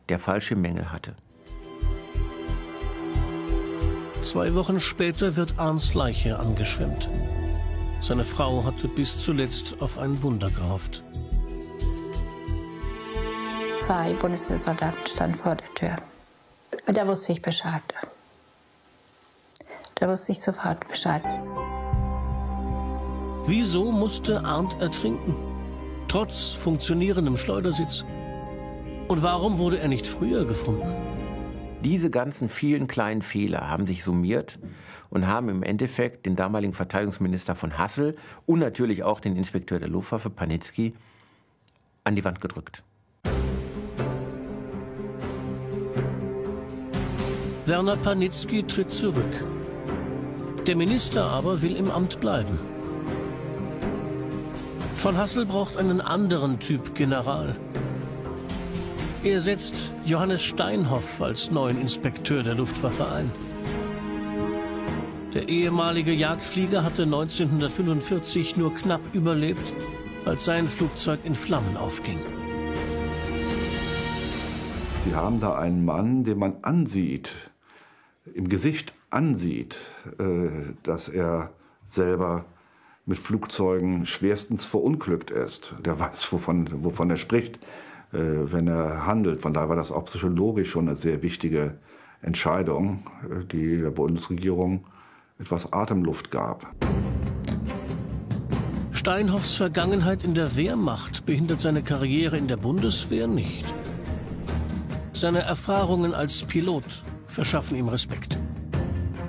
der falsche Mängel hatte. Zwei Wochen später wird Arndts Leiche angeschwemmt. Seine Frau hatte bis zuletzt auf ein Wunder gehofft. Zwei Bundeswehrsoldaten standen vor der Tür. Und da wusste ich Bescheid. Da wusste ich sofort Bescheid. Wieso musste Arndt ertrinken? Trotz funktionierendem Schleudersitz. Und warum wurde er nicht früher gefunden? Diese ganzen vielen kleinen Fehler haben sich summiert und haben im Endeffekt den damaligen Verteidigungsminister von Hassel und natürlich auch den Inspekteur der Luftwaffe, Panitzki, an die Wand gedrückt. Werner Panitzki tritt zurück. Der Minister aber will im Amt bleiben. Von Hassel braucht einen anderen Typ General. Er setzt Johannes Steinhoff als neuen Inspekteur der Luftwaffe ein. Der ehemalige Jagdflieger hatte neunzehnhundertfünfundvierzig nur knapp überlebt, als sein Flugzeug in Flammen aufging. Sie haben da einen Mann, den man ansieht, im Gesicht ansieht, dass er selber mit Flugzeugen schwerstens verunglückt ist. Der weiß, wovon, wovon er spricht, wenn er handelt. Von daher war das auch psychologisch schon eine sehr wichtige Entscheidung, die der Bundesregierung etwas Atemluft gab. Steinhoffs Vergangenheit in der Wehrmacht behindert seine Karriere in der Bundeswehr nicht. Seine Erfahrungen als Pilot verschaffen ihm Respekt.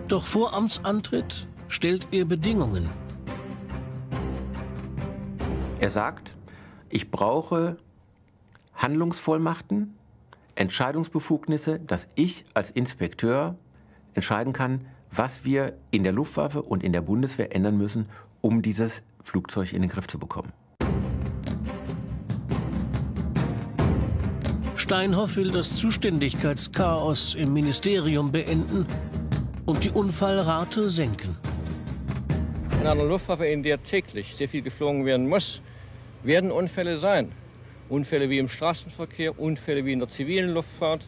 Doch vor Amtsantritt stellt er Bedingungen. Er sagt, ich brauche Handlungsvollmachten, Entscheidungsbefugnisse, dass ich als Inspekteur entscheiden kann, was wir in der Luftwaffe und in der Bundeswehr ändern müssen, um dieses Flugzeug in den Griff zu bekommen. Steinhoff will das Zuständigkeitschaos im Ministerium beenden und die Unfallrate senken. In einer Luftwaffe, in der täglich sehr viel geflogen werden muss, werden Unfälle sein. Unfälle wie im Straßenverkehr, Unfälle wie in der zivilen Luftfahrt.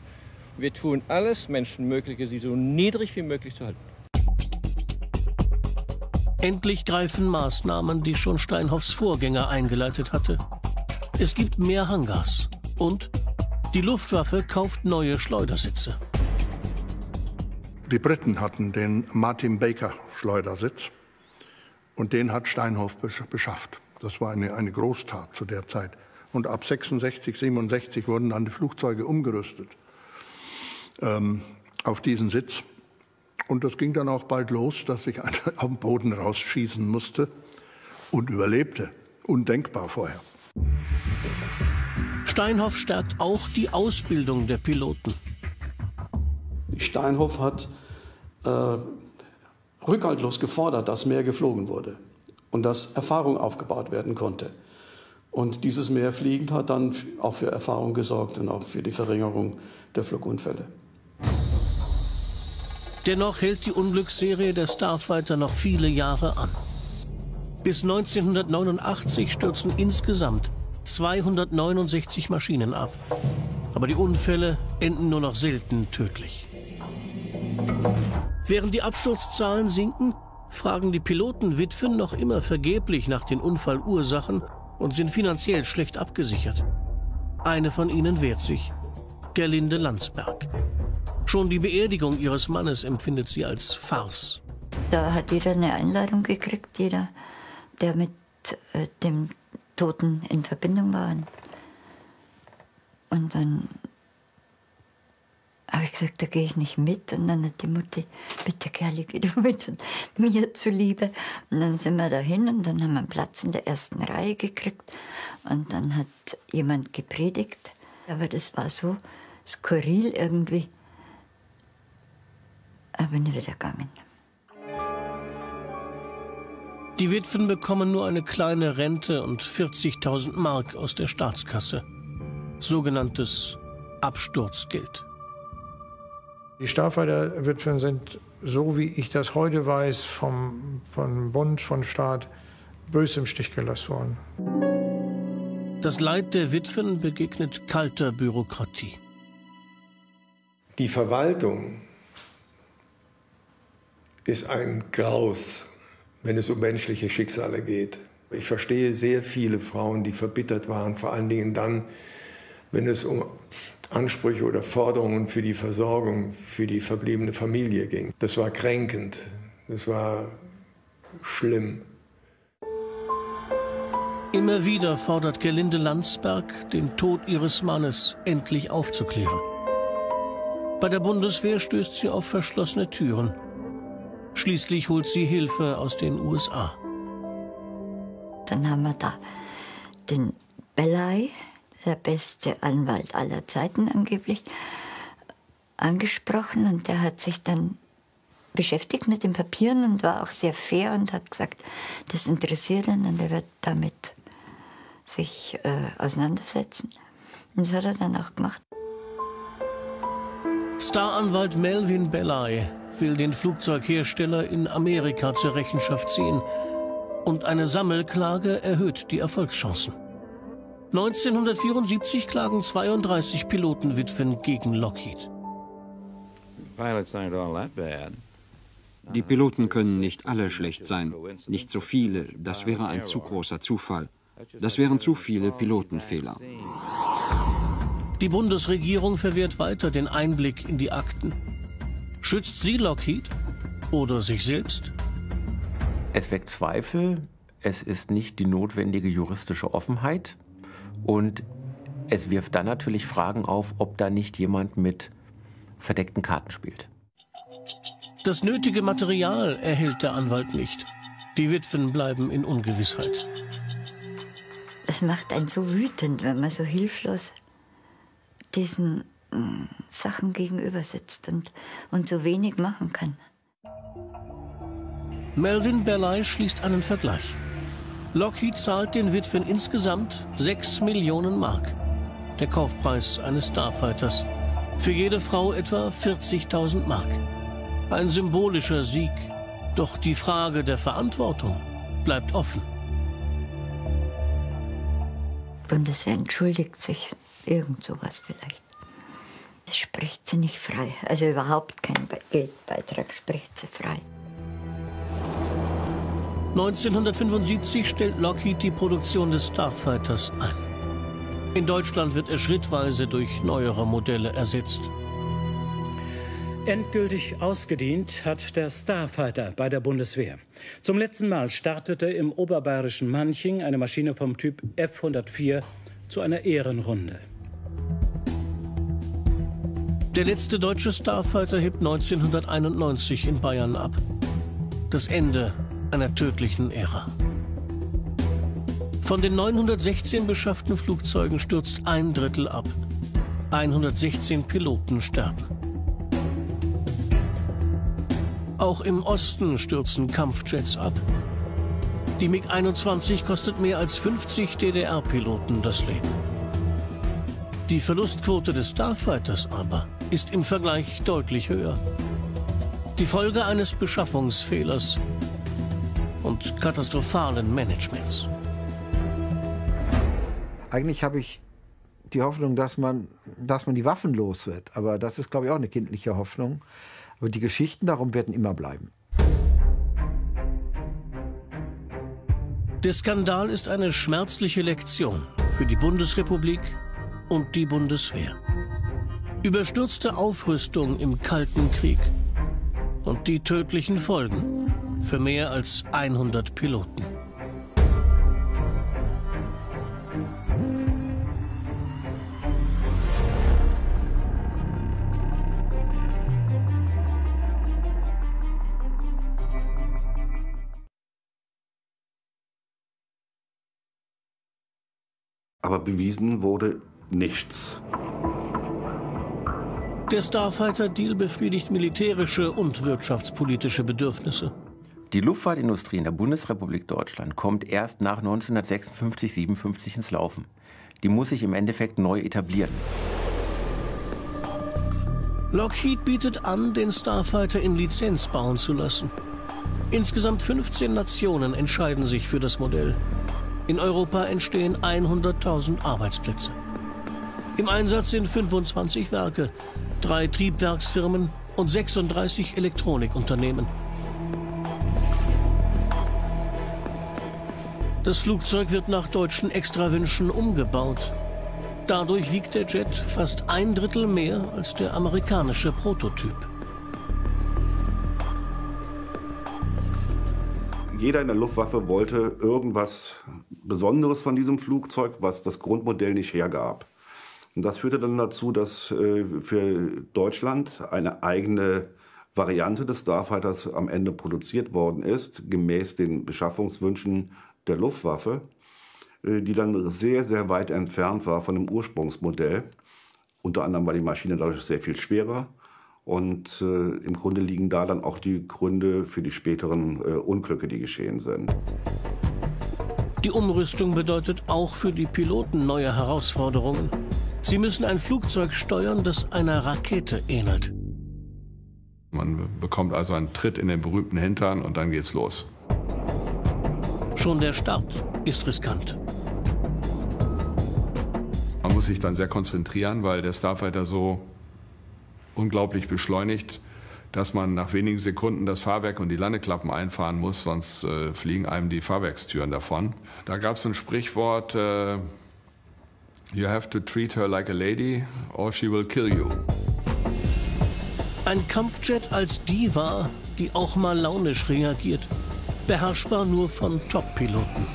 Wir tun alles Menschenmögliche, sie so niedrig wie möglich zu halten. Endlich greifen Maßnahmen, die schon Steinhoffs Vorgänger eingeleitet hatte. Es gibt mehr Hangars und die Luftwaffe kauft neue Schleudersitze. Die Briten hatten den Martin Baker Schleudersitz und den hat Steinhoff beschafft. Das war eine, eine Großtat zu der Zeit. Und ab sechsundsechzig, siebenundsechzig wurden dann die Flugzeuge umgerüstet ähm, auf diesen Sitz. Und das ging dann auch bald los, dass ich am Boden rausschießen musste und überlebte. Undenkbar vorher. Steinhoff stärkt auch die Ausbildung der Piloten. Steinhoff hat äh, rückhaltlos gefordert, dass mehr geflogen wurde und dass Erfahrung aufgebaut werden konnte. Und dieses Mehrfliegen hat dann auch für Erfahrung gesorgt und auch für die Verringerung der Flugunfälle. Dennoch hält die Unglücksserie der Starfighter noch viele Jahre an. Bis neunzehnhundertneunundachtzig stürzen insgesamt zweihundertneunundsechzig Maschinen ab. Aber die Unfälle enden nur noch selten tödlich. Während die Absturzzahlen sinken, fragen die Pilotenwitwen noch immer vergeblich nach den Unfallursachen und sind finanziell schlecht abgesichert. Eine von ihnen wehrt sich, Gerlinde Landsberg. Schon die Beerdigung ihres Mannes empfindet sie als Farce. Da hat jeder eine Einladung gekriegt, jeder, der mit äh, dem Toten in Verbindung war. Und dann habe ich gesagt, da gehe ich nicht mit. Und dann hat die Mutti, bitte Kerli, geh du mit, und mir zuliebe. Und dann sind wir dahin und dann haben wir einen Platz in der ersten Reihe gekriegt. Und dann hat jemand gepredigt. Aber das war so skurril irgendwie. Da bin ich wieder gegangen. Die Witwen bekommen nur eine kleine Rente und vierzigtausend Mark aus der Staatskasse. Sogenanntes Absturzgeld. Die Starfighter-Witwen sind, so wie ich das heute weiß, vom, vom Bund, vom Staat bös im Stich gelassen worden. Das Leid der Witwen begegnet kalter Bürokratie. Die Verwaltung ist ein Graus, wenn es um menschliche Schicksale geht. Ich verstehe sehr viele Frauen, die verbittert waren, vor allen Dingen dann, wenn es um Ansprüche oder Forderungen für die Versorgung, für die verbliebene Familie ging. Das war kränkend, das war schlimm. Immer wieder fordert Gerlinde Landsberg, den Tod ihres Mannes endlich aufzuklären. Bei der Bundeswehr stößt sie auf verschlossene Türen. Schließlich holt sie Hilfe aus den U S A. Dann haben wir da den Belli, der beste Anwalt aller Zeiten angeblich, angesprochen. Und der hat sich dann beschäftigt mit den Papieren und war auch sehr fair und hat gesagt, das interessiert ihn und er wird damit sich äh, auseinandersetzen. Und das hat er dann auch gemacht. Staranwalt Melvin Belli will den Flugzeughersteller in Amerika zur Rechenschaft ziehen. Und eine Sammelklage erhöht die Erfolgschancen. neunzehnhundertvierundsiebzig klagen zweiunddreißig Pilotenwitwen gegen Lockheed. Die Piloten können nicht alle schlecht sein, nicht so viele, das wäre ein zu großer Zufall. Das wären zu viele Pilotenfehler. Die Bundesregierung verwehrt weiter den Einblick in die Akten. Schützt sie Lockheed oder sich selbst? Es weckt Zweifel, es ist nicht die notwendige juristische Offenheit und es wirft dann natürlich Fragen auf, ob da nicht jemand mit verdeckten Karten spielt. Das nötige Material erhält der Anwalt nicht. Die Witwen bleiben in Ungewissheit. Es macht einen so wütend, wenn man so hilflos diesen äh, Sachen gegenüber sitzt und, und so wenig machen kann. Melvin Belli schließt einen Vergleich. Lockheed zahlt den Witwen insgesamt sechs Millionen Mark. Der Kaufpreis eines Starfighters. Für jede Frau etwa vierzigtausend Mark. Ein symbolischer Sieg. Doch die Frage der Verantwortung bleibt offen. Die Bundeswehr entschuldigt sich. Irgend sowas vielleicht. Das spricht sie nicht frei. Also überhaupt kein Geldbeitrag spricht sie frei. neunzehnhundertfünfundsiebzig stellt Lockheed die Produktion des Starfighters ein. In Deutschland wird er schrittweise durch neuere Modelle ersetzt. Endgültig ausgedient hat der Starfighter bei der Bundeswehr. Zum letzten Mal startete im oberbayerischen Manching eine Maschine vom Typ F hundertvier zu einer Ehrenrunde. Der letzte deutsche Starfighter hebt neunzehnhunderteinundneunzig in Bayern ab. Das Ende einer tödlichen Ära. Von den neunhundertsechzehn beschafften Flugzeugen stürzt ein Drittel ab. hundertsechzehn Piloten sterben. Auch im Osten stürzen Kampfjets ab. Die MiG einundzwanzig kostet mehr als fünfzig D D R-Piloten das Leben. Die Verlustquote des Starfighters aber ist im Vergleich deutlich höher. Die Folge eines Beschaffungsfehlers und katastrophalen Managements. Eigentlich habe ich die Hoffnung, dass man, dass man die Waffen los wird. Aber das ist, glaube ich, auch eine kindliche Hoffnung. Aber die Geschichten darum werden immer bleiben. Der Skandal ist eine schmerzliche Lektion für die Bundesrepublik und die Bundeswehr. Überstürzte Aufrüstung im Kalten Krieg und die tödlichen Folgen für mehr als hundert Piloten. Aber bewiesen wurde nichts. Der Starfighter-Deal befriedigt militärische und wirtschaftspolitische Bedürfnisse. Die Luftfahrtindustrie in der Bundesrepublik Deutschland kommt erst nach neunzehnhundertsechsundfünfzig, siebenundfünfzig ins Laufen. Die muss sich im Endeffekt neu etablieren. Lockheed bietet an, den Starfighter in Lizenz bauen zu lassen. Insgesamt fünfzehn Nationen entscheiden sich für das Modell. In Europa entstehen hunderttausend Arbeitsplätze. Im Einsatz sind fünfundzwanzig Werke, drei Triebwerksfirmen und sechsunddreißig Elektronikunternehmen. Das Flugzeug wird nach deutschen Extrawünschen umgebaut. Dadurch wiegt der Jet fast ein Drittel mehr als der amerikanische Prototyp. Jeder in der Luftwaffe wollte irgendwas Besonderes von diesem Flugzeug, was das Grundmodell nicht hergab. Und das führte dann dazu, dass äh, für Deutschland eine eigene Variante des Starfighters am Ende produziert worden ist, gemäß den Beschaffungswünschen der Luftwaffe, äh, die dann sehr, sehr weit entfernt war von dem Ursprungsmodell. Unter anderem war die Maschine dadurch sehr viel schwerer. Und äh, im Grunde liegen da dann auch die Gründe für die späteren äh, Unglücke, die geschehen sind. Die Umrüstung bedeutet auch für die Piloten neue Herausforderungen. Sie müssen ein Flugzeug steuern, das einer Rakete ähnelt. Man bekommt also einen Tritt in den berühmten Hintern und dann geht's los. Schon der Start ist riskant. Man muss sich dann sehr konzentrieren, weil der Starfighter so unglaublich beschleunigt, dass man nach wenigen Sekunden das Fahrwerk und die Landeklappen einfahren muss, sonst äh, fliegen einem die Fahrwerkstüren davon. Da gab es ein Sprichwort, äh, you have to treat her like a lady or she will kill you. Ein Kampfjet als Diva, die auch mal launisch reagiert, beherrschbar nur von Top-Piloten.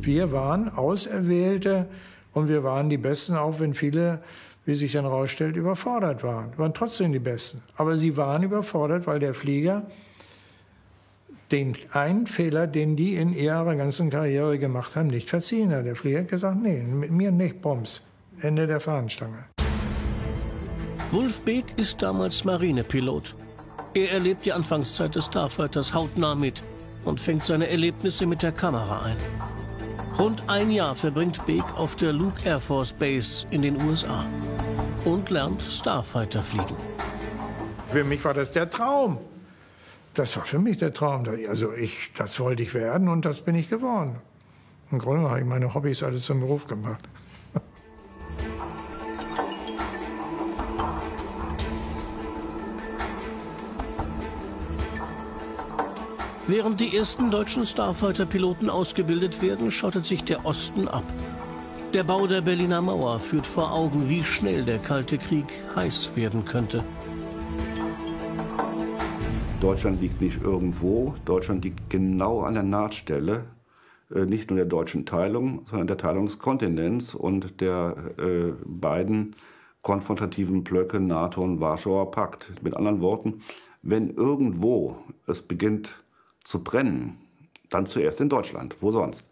Wir waren Auserwählte. Und wir waren die Besten, auch wenn viele, wie sich dann herausstellt, überfordert waren. Wir waren trotzdem die Besten. Aber sie waren überfordert, weil der Flieger den einen Fehler, den die in ihrer ganzen Karriere gemacht haben, nicht verziehen hat. Der Flieger hat gesagt, nee, mit mir nicht, Bombs. Ende der Fahnenstange. Wolf Beek ist damals Marinepilot. Er erlebt die Anfangszeit des Starfighters hautnah mit und fängt seine Erlebnisse mit der Kamera ein. Rund ein Jahr verbringt Beek auf der Luke Air Force Base in den U S A und lernt Starfighter fliegen. Für mich war das der Traum. Das war für mich der Traum. Also ich, das wollte ich werden und das bin ich geworden. Im Grunde habe ich meine Hobbys alle zum Beruf gemacht. Während die ersten deutschen Starfighter-Piloten ausgebildet werden, schottet sich der Osten ab. Der Bau der Berliner Mauer führt vor Augen, wie schnell der Kalte Krieg heiß werden könnte. Deutschland liegt nicht irgendwo. Deutschland liegt genau an der Nahtstelle, nicht nur der deutschen Teilung, sondern der Teilung des Kontinents und der äh, beiden konfrontativen Blöcke NATO und Warschauer Pakt. Mit anderen Worten, wenn irgendwo es beginnt zu brennen, dann zuerst in Deutschland, wo sonst?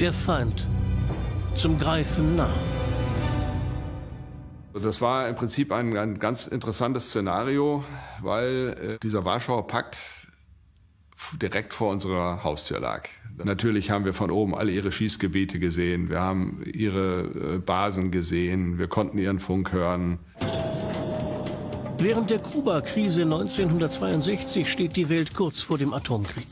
Der Feind, zum Greifen nah. Das war im Prinzip ein, ein ganz interessantes Szenario, weil äh, dieser Warschauer Pakt direkt vor unserer Haustür lag. Natürlich haben wir von oben alle ihre Schießgebiete gesehen, wir haben ihre äh, Basen gesehen, wir konnten ihren Funk hören. Während der Kuba-Krise neunzehnhundertzweiundsechzig steht die Welt kurz vor dem Atomkrieg.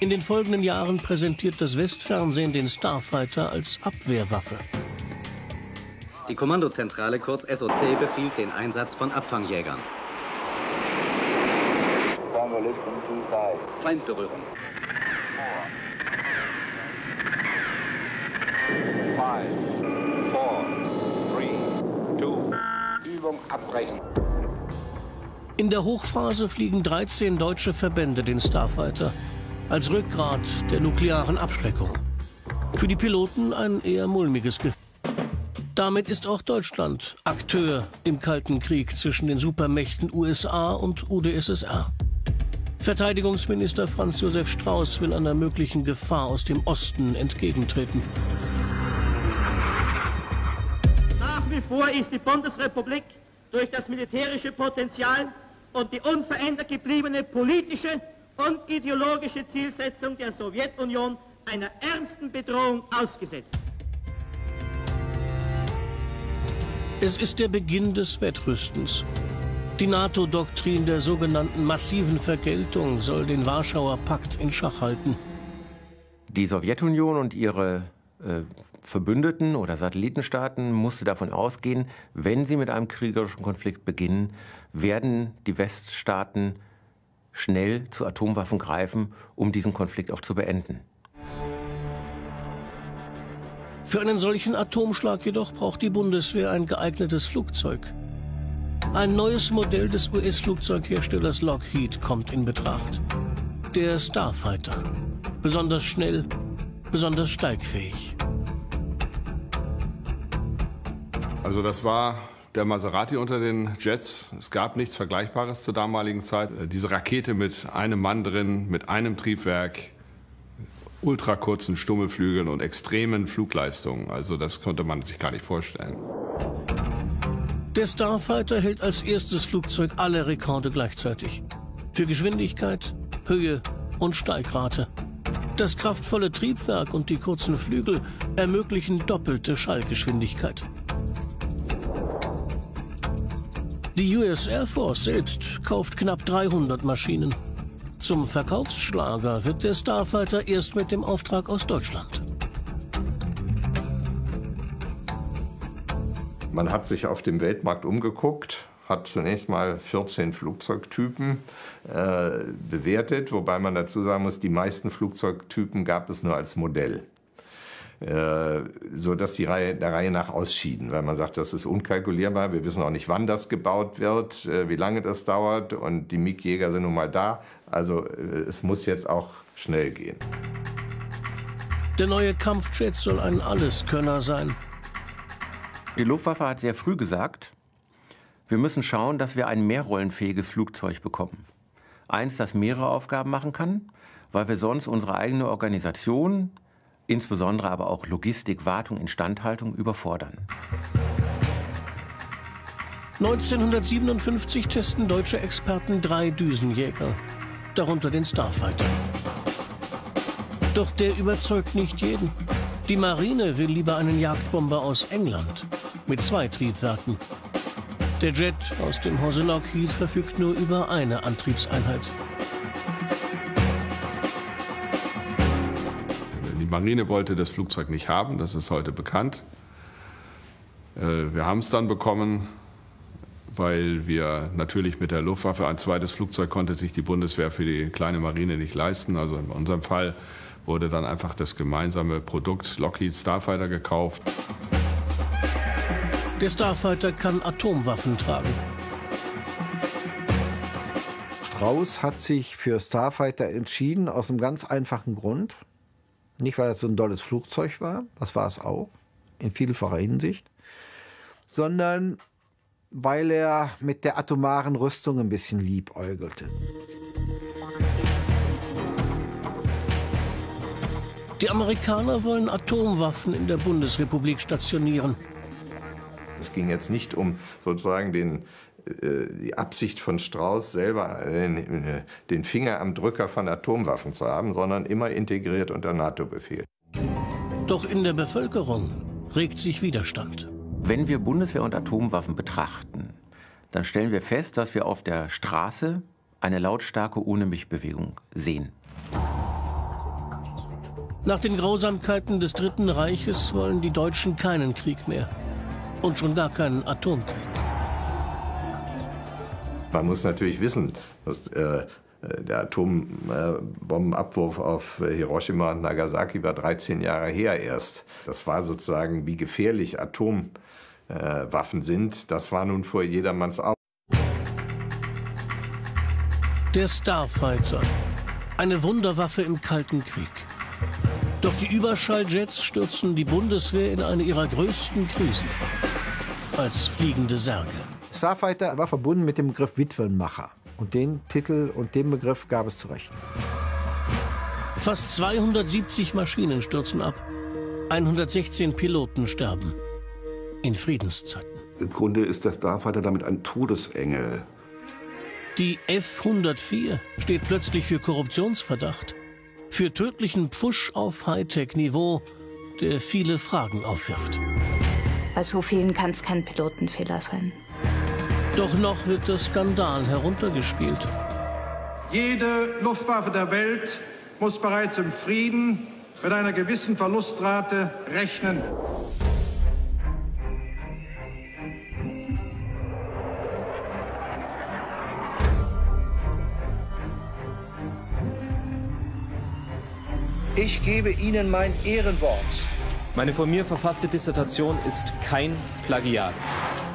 In den folgenden Jahren präsentiert das Westfernsehen den Starfighter als Abwehrwaffe. Die Kommandozentrale, kurz S O C, befiehlt den Einsatz von Abfangjägern. Feindberührung. fünf, vier, drei, zwei, Übung abbrechen. In der Hochphase fliegen dreizehn deutsche Verbände den Starfighter als Rückgrat der nuklearen Abschreckung. Für die Piloten ein eher mulmiges Gefühl. Damit ist auch Deutschland Akteur im Kalten Krieg zwischen den Supermächten U S A und U D S S R. Verteidigungsminister Franz Josef Strauß will einer möglichen Gefahr aus dem Osten entgegentreten. Nach wie vor ist die Bundesrepublik durch das militärische Potenzial und die unverändert gebliebene politische und ideologische Zielsetzung der Sowjetunion einer ernsten Bedrohung ausgesetzt. Es ist der Beginn des Wettrüstens. Die NATO-Doktrin der sogenannten massiven Vergeltung soll den Warschauer Pakt in Schach halten. Die Sowjetunion und ihre äh, Verbündeten oder Satellitenstaaten mussten davon ausgehen, wenn sie mit einem kriegerischen Konflikt beginnen, werden die Weststaaten schnell zu Atomwaffen greifen, um diesen Konflikt auch zu beenden. Für einen solchen Atomschlag jedoch braucht die Bundeswehr ein geeignetes Flugzeug. Ein neues Modell des U S-Flugzeugherstellers Lockheed kommt in Betracht. Der Starfighter. Besonders schnell, besonders steigfähig. Also das war der Maserati unter den Jets. Es gab nichts Vergleichbares zur damaligen Zeit. Diese Rakete mit einem Mann drin, mit einem Triebwerk, ultrakurzen Stummelflügeln und extremen Flugleistungen. Also das konnte man sich gar nicht vorstellen. Der Starfighter hält als erstes Flugzeug alle Rekorde gleichzeitig. Für Geschwindigkeit, Höhe und Steigrate. Das kraftvolle Triebwerk und die kurzen Flügel ermöglichen doppelte Schallgeschwindigkeit. Die U S Air Force selbst kauft knapp dreihundert Maschinen. Zum Verkaufsschlager wird der Starfighter erst mit dem Auftrag aus Deutschland. Man hat sich auf dem Weltmarkt umgeguckt, hat zunächst mal vierzehn Flugzeugtypen äh, bewertet, wobei man dazu sagen muss, die meisten Flugzeugtypen gab es nur als Modell. So dass die Reihe, der Reihe nach ausschieden, weil man sagt, das ist unkalkulierbar, wir wissen auch nicht, wann das gebaut wird, wie lange das dauert und die MiG-Jäger sind nun mal da, also es muss jetzt auch schnell gehen. Der neue Kampfjet soll ein Alleskönner sein. Die Luftwaffe hat sehr früh gesagt, wir müssen schauen, dass wir ein mehrrollenfähiges Flugzeug bekommen. Eins, das mehrere Aufgaben machen kann, weil wir sonst unsere eigene Organisation, insbesondere aber auch Logistik, Wartung, Instandhaltung überfordern. neunzehnhundertsiebenundfünfzig testen deutsche Experten drei Düsenjäger, darunter den Starfighter. Doch der überzeugt nicht jeden. Die Marine will lieber einen Jagdbomber aus England mit zwei Triebwerken. Der Jet aus dem Hause Lockheed verfügt nur über eine Antriebseinheit. Die Marine wollte das Flugzeug nicht haben, das ist heute bekannt. Wir haben es dann bekommen, weil wir natürlich mit der Luftwaffe, ein zweites Flugzeug konnte sich die Bundeswehr für die kleine Marine nicht leisten. Also in unserem Fall wurde dann einfach das gemeinsame Produkt Lockheed Starfighter gekauft. Der Starfighter kann Atomwaffen tragen. Strauß hat sich für Starfighter entschieden, aus einem ganz einfachen Grund. Nicht, weil das so ein tolles Flugzeug war, das war es auch, in vielfacher Hinsicht, sondern weil er mit der atomaren Rüstung ein bisschen liebäugelte. Die Amerikaner wollen Atomwaffen in der Bundesrepublik stationieren. Es ging jetzt nicht um sozusagen den, äh, die Absicht von Strauß selber, den, den Finger am Drücker von Atomwaffen zu haben, sondern immer integriert unter NATO-Befehl. Doch in der Bevölkerung regt sich Widerstand. Wenn wir Bundeswehr und Atomwaffen betrachten, dann stellen wir fest, dass wir auf der Straße eine lautstarke Ohne-mich-Bewegung sehen. Nach den Grausamkeiten des Dritten Reiches wollen die Deutschen keinen Krieg mehr. Und schon gar keinen Atomkrieg. Man muss natürlich wissen, dass äh, der Atombombenabwurf auf Hiroshima und Nagasaki war dreizehn Jahre her erst. Das war sozusagen, wie gefährlich Atomwaffen äh, sind. Das war nun vor jedermanns Augen. Der Starfighter. Eine Wunderwaffe im Kalten Krieg. Doch die Überschalljets stürzen die Bundeswehr in eine ihrer größten Krisen. Als fliegende Särge. Starfighter war verbunden mit dem Begriff Witwenmacher. Und den Titel und den Begriff gab es zu Recht. Fast zweihundertsiebzig Maschinen stürzen ab. hundertsechzehn Piloten sterben. In Friedenszeiten. Im Grunde ist der Starfighter damit ein Todesengel. Die F hundertvier steht plötzlich für Korruptionsverdacht. Für tödlichen Pfusch auf Hightech-Niveau, der viele Fragen aufwirft. Bei so vielen kann es kein Pilotenfehler sein. Doch noch wird der Skandal heruntergespielt. Jede Luftwaffe der Welt muss bereits im Frieden mit einer gewissen Verlustrate rechnen. Ich gebe Ihnen mein Ehrenwort. Meine von mir verfasste Dissertation ist kein Plagiat.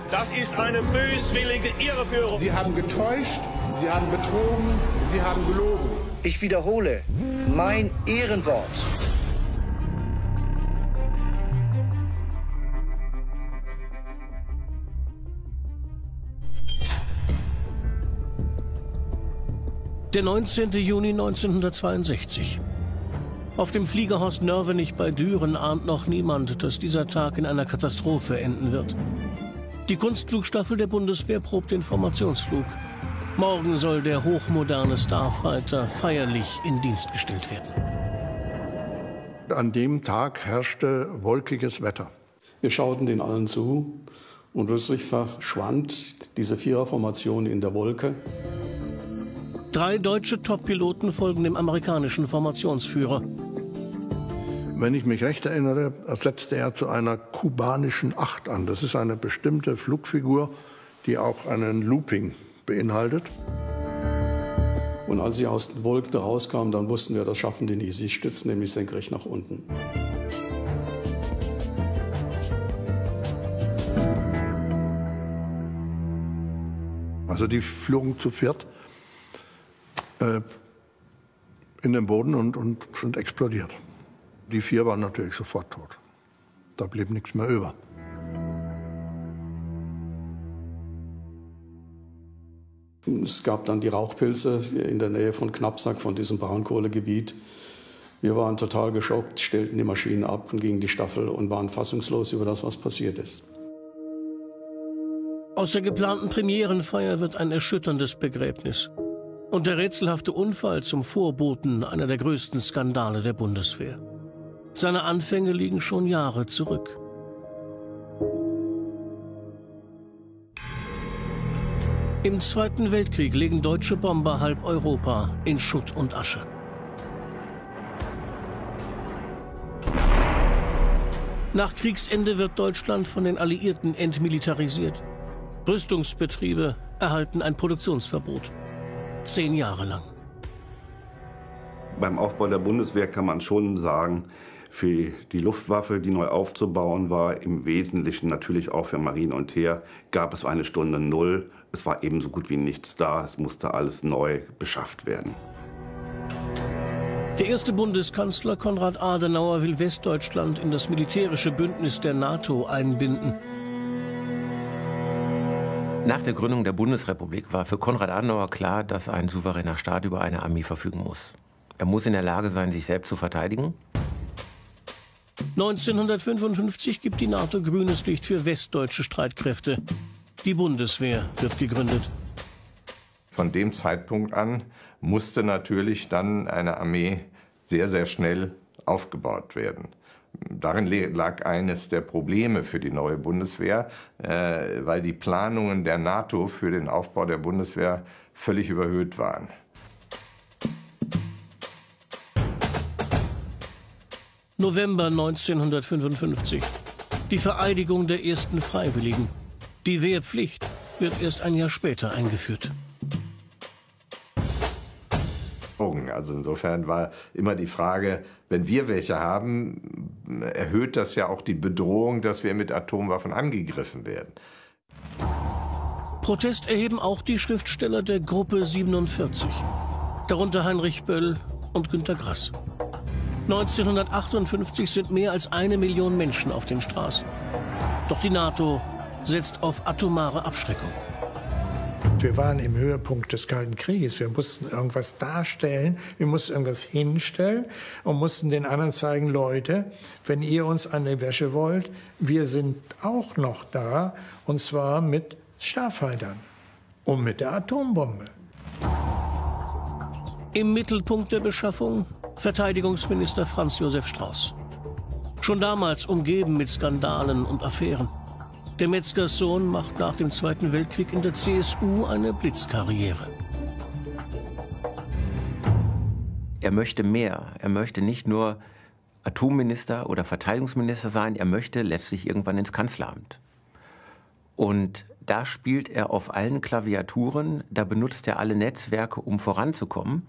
Das ist eine böswillige Irreführung. Sie haben getäuscht, Sie haben betrogen, Sie haben gelogen. Ich wiederhole, mein Ehrenwort. Der neunzehnten Juni neunzehnhundertzweiundsechzig. Auf dem Fliegerhorst Nörvenich bei Düren ahnt noch niemand, dass dieser Tag in einer Katastrophe enden wird. Die Kunstflugstaffel der Bundeswehr probt den Formationsflug. Morgen soll der hochmoderne Starfighter feierlich in Dienst gestellt werden. An dem Tag herrschte wolkiges Wetter. Wir schauten den allen zu und plötzlich verschwand diese Viererformation in der Wolke. Drei deutsche Top-Piloten folgen dem amerikanischen Formationsführer. Wenn ich mich recht erinnere, setzte er zu einer kubanischen Acht an. Das ist eine bestimmte Flugfigur, die auch einen Looping beinhaltet. Und als sie aus den Wolken herauskamen, dann wussten wir, das schaffen die nicht. Sie stützen nämlich senkrecht nach unten. Also die flogen zu viert äh, in den Boden und, und sind explodiert. Die vier waren natürlich sofort tot. Da blieb nichts mehr über. Es gab dann die Rauchpilze in der Nähe von Knappsack, von diesem Braunkohlegebiet. Wir waren total geschockt, stellten die Maschinen ab und gingen die Staffel und waren fassungslos über das, was passiert ist. Aus der geplanten Premierenfeier wird ein erschütterndes Begräbnis. Und der rätselhafte Unfall zum Vorboten einer der größten Skandale der Bundeswehr. Seine Anfänge liegen schon Jahre zurück. Im Zweiten Weltkrieg legen deutsche Bomber halb Europa in Schutt und Asche. Nach Kriegsende wird Deutschland von den Alliierten entmilitarisiert. Rüstungsbetriebe erhalten ein Produktionsverbot. Zehn Jahre lang. Beim Aufbau der Bundeswehr kann man schon sagen, für die Luftwaffe, die neu aufzubauen war, im Wesentlichen natürlich auch für Marine und Heer, gab es eine Stunde Null. Es war eben so gut wie nichts da. Es musste alles neu beschafft werden. Der erste Bundeskanzler Konrad Adenauer will Westdeutschland in das militärische Bündnis der NATO einbinden. Nach der Gründung der Bundesrepublik war für Konrad Adenauer klar, dass ein souveräner Staat über eine Armee verfügen muss. Er muss in der Lage sein, sich selbst zu verteidigen. neunzehnhundertfünfundfünfzig gibt die NATO grünes Licht für westdeutsche Streitkräfte. Die Bundeswehr wird gegründet. Von dem Zeitpunkt an musste natürlich dann eine Armee sehr, sehr schnell aufgebaut werden. Darin lag eines der Probleme für die neue Bundeswehr, äh, weil die Planungen der NATO für den Aufbau der Bundeswehr völlig überhöht waren. November neunzehnhundertfünfundfünfzig. Die Vereidigung der ersten Freiwilligen. Die Wehrpflicht wird erst ein Jahr später eingeführt. Also insofern war immer die Frage, wenn wir welche haben, erhöht das ja auch die Bedrohung, dass wir mit Atomwaffen angegriffen werden. Protest erheben auch die Schriftsteller der Gruppe siebenundvierzig. Darunter Heinrich Böll und Günter Grass. neunzehnhundertachtundfünfzig sind mehr als eine Million Menschen auf den Straßen. Doch die NATO setzt auf atomare Abschreckung. Wir waren im Höhepunkt des Kalten Krieges. Wir mussten irgendwas darstellen, wir mussten irgendwas hinstellen und mussten den anderen zeigen, Leute, wenn ihr uns an die Wäsche wollt, wir sind auch noch da, und zwar mit Starfightern und mit der Atombombe. Im Mittelpunkt der Beschaffung Verteidigungsminister Franz Josef Strauß. Schon damals umgeben mit Skandalen und Affären. Der Metzgersohn macht nach dem Zweiten Weltkrieg in der C S U eine Blitzkarriere. Er möchte mehr. Er möchte nicht nur Atomminister oder Verteidigungsminister sein, er möchte letztlich irgendwann ins Kanzleramt. Und da spielt er auf allen Klaviaturen, da benutzt er alle Netzwerke, um voranzukommen.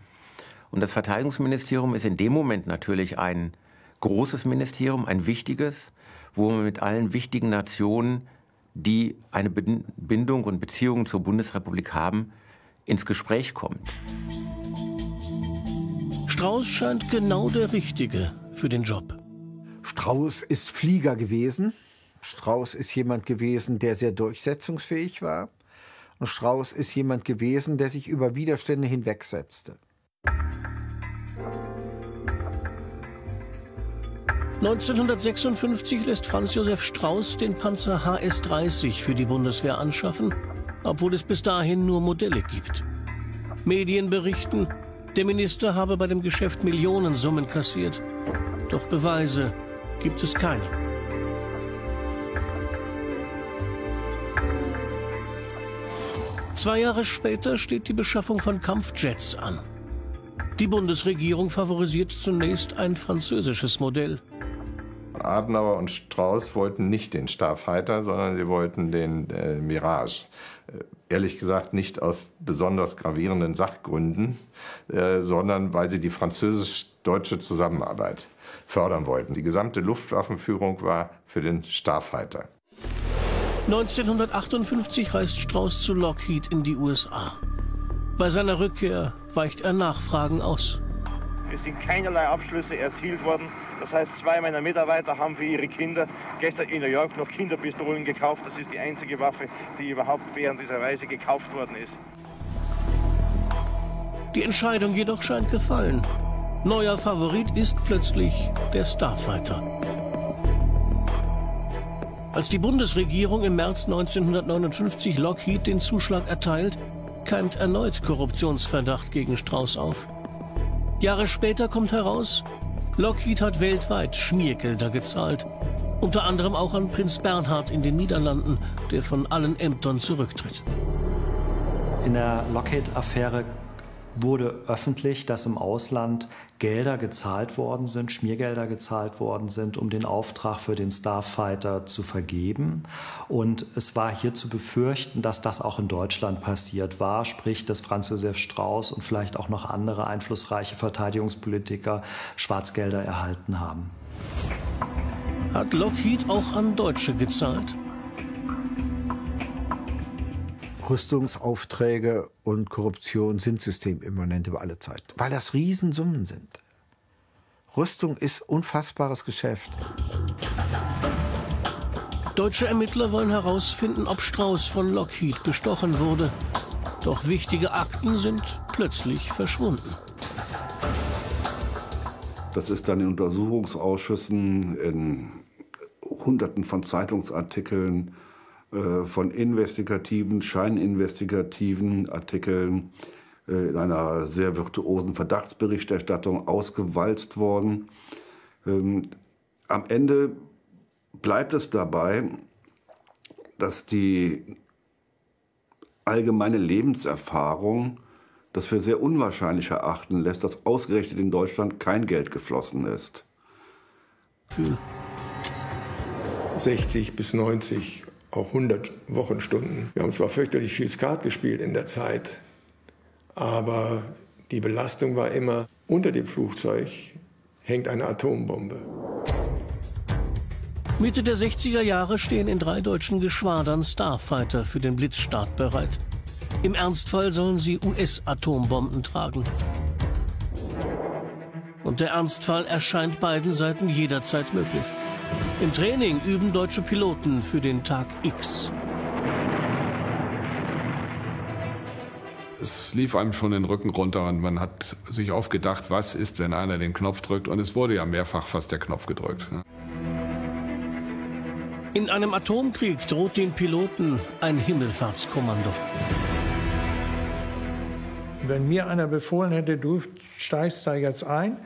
Und das Verteidigungsministerium ist in dem Moment natürlich ein großes Ministerium, ein wichtiges, wo man mit allen wichtigen Nationen, die eine Bindung und Beziehung zur Bundesrepublik haben, ins Gespräch kommt. Strauß scheint genau der Richtige für den Job. Strauß ist Flieger gewesen. Strauß ist jemand gewesen, der sehr durchsetzungsfähig war. Und Strauß ist jemand gewesen, der sich über Widerstände hinwegsetzte. neunzehnhundertsechsundfünfzig lässt Franz Josef Strauß den Panzer H S dreißig für die Bundeswehr anschaffen, obwohl es bis dahin nur Modelle gibt. Medien berichten, der Minister habe bei dem Geschäft Millionensummen kassiert. Doch Beweise gibt es keine. Zwei Jahre später steht die Beschaffung von Kampfjets an. Die Bundesregierung favorisiert zunächst ein französisches Modell. Adenauer und Strauß wollten nicht den Starfighter, sondern sie wollten den äh, Mirage. Äh, ehrlich gesagt nicht aus besonders gravierenden Sachgründen, äh, sondern weil sie die französisch-deutsche Zusammenarbeit fördern wollten. Die gesamte Luftwaffenführung war für den Starfighter. neunzehnhundertachtundfünfzig reist Strauß zu Lockheed in die U S A. Bei seiner Rückkehr weicht er Nachfragen aus. Es sind keinerlei Abschlüsse erzielt worden. Das heißt, zwei meiner Mitarbeiter haben für ihre Kinder gestern in New York noch Kinderpistolen gekauft. Das ist die einzige Waffe, die überhaupt während dieser Reise gekauft worden ist. Die Entscheidung jedoch scheint gefallen. Neuer Favorit ist plötzlich der Starfighter. Als die Bundesregierung im März neunzehnhundertneunundfünfzig Lockheed den Zuschlag erteilt, keimt erneut Korruptionsverdacht gegen Strauß auf. Jahre später kommt heraus, Lockheed hat weltweit Schmiergelder gezahlt. Unter anderem auch an Prinz Bernhard in den Niederlanden, der von allen Ämtern zurücktritt. In der Lockheed-Affäre wurde öffentlich, dass im Ausland Gelder gezahlt worden sind, Schmiergelder gezahlt worden sind, um den Auftrag für den Starfighter zu vergeben. Und es war hier zu befürchten, dass das auch in Deutschland passiert war, sprich, dass Franz Josef Strauß und vielleicht auch noch andere einflussreiche Verteidigungspolitiker Schwarzgelder erhalten haben. Hat Lockheed auch an Deutsche gezahlt? Rüstungsaufträge und Korruption sind systemimmanent über alle Zeit, weil das Riesensummen sind. Rüstung ist unfassbares Geschäft. Deutsche Ermittler wollen herausfinden, ob Strauß von Lockheed bestochen wurde. Doch wichtige Akten sind plötzlich verschwunden. Das ist dann in Untersuchungsausschüssen, in Hunderten von Zeitungsartikeln, von investigativen, scheininvestigativen Artikeln in einer sehr virtuosen Verdachtsberichterstattung ausgewalzt worden. Am Ende bleibt es dabei, dass die allgemeine Lebenserfahrung das für sehr unwahrscheinlich erachten lässt, dass ausgerechnet in Deutschland kein Geld geflossen ist. Für sechzig bis neunzig. Auch hundert Wochenstunden. Wir haben zwar fürchterlich viel Skat gespielt in der Zeit, aber die Belastung war immer, unter dem Flugzeug hängt eine Atombombe. Mitte der sechziger Jahre stehen in drei deutschen Geschwadern Starfighter für den Blitzstart bereit. Im Ernstfall sollen sie U S-Atombomben tragen. Und der Ernstfall erscheint beiden Seiten jederzeit möglich. Im Training üben deutsche Piloten für den Tag X. Es lief einem schon den Rücken runter und man hat sich oft gedacht, was ist, wenn einer den Knopf drückt? Und es wurde ja mehrfach fast der Knopf gedrückt. In einem Atomkrieg droht den Piloten ein Himmelfahrtskommando. Wenn mir einer befohlen hätte, du steigst da jetzt ein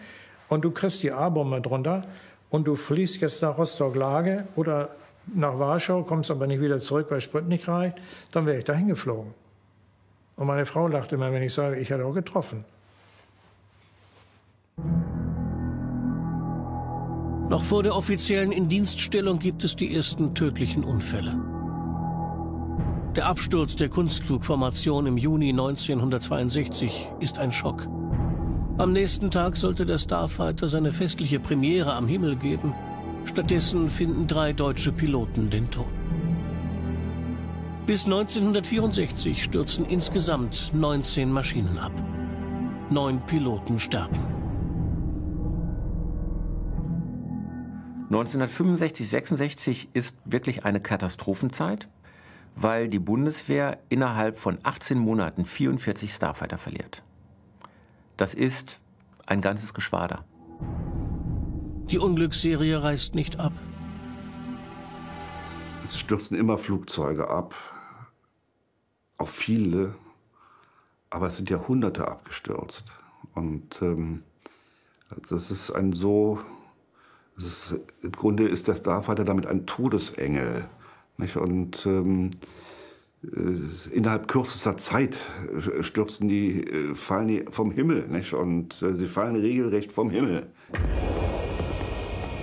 und du kriegst die A-Bombe drunter, und du fliegst jetzt nach Rostock-Lage oder nach Warschau, kommst aber nicht wieder zurück, weil Sprit nicht reicht, dann wäre ich dahin geflogen. Und meine Frau lachte immer, wenn ich sage, ich hätte auch getroffen. Noch vor der offiziellen Indienststellung gibt es die ersten tödlichen Unfälle. Der Absturz der Kunstflugformation im Juni neunzehnhundertzweiundsechzig ist ein Schock. Am nächsten Tag sollte der Starfighter seine festliche Premiere am Himmel geben. Stattdessen finden drei deutsche Piloten den Tod. Bis neunzehnhundertvierundsechzig stürzen insgesamt neunzehn Maschinen ab. Neun Piloten sterben. neunzehnhundertfünfundsechzig, sechsundsechzig ist wirklich eine Katastrophenzeit, weil die Bundeswehr innerhalb von achtzehn Monaten vierundvierzig Starfighter verliert. Das ist ein ganzes Geschwader. Die Unglücksserie reißt nicht ab. Es stürzen immer Flugzeuge ab, auch viele, aber es sind ja Hunderte abgestürzt. Und ähm, das ist ein so, das ist, im Grunde ist der Starfighter damit ein Todesengel. Nicht? Und ähm, innerhalb kürzester Zeit stürzen die, fallen die vom Himmel, nicht? Und äh, sie fallen regelrecht vom Himmel.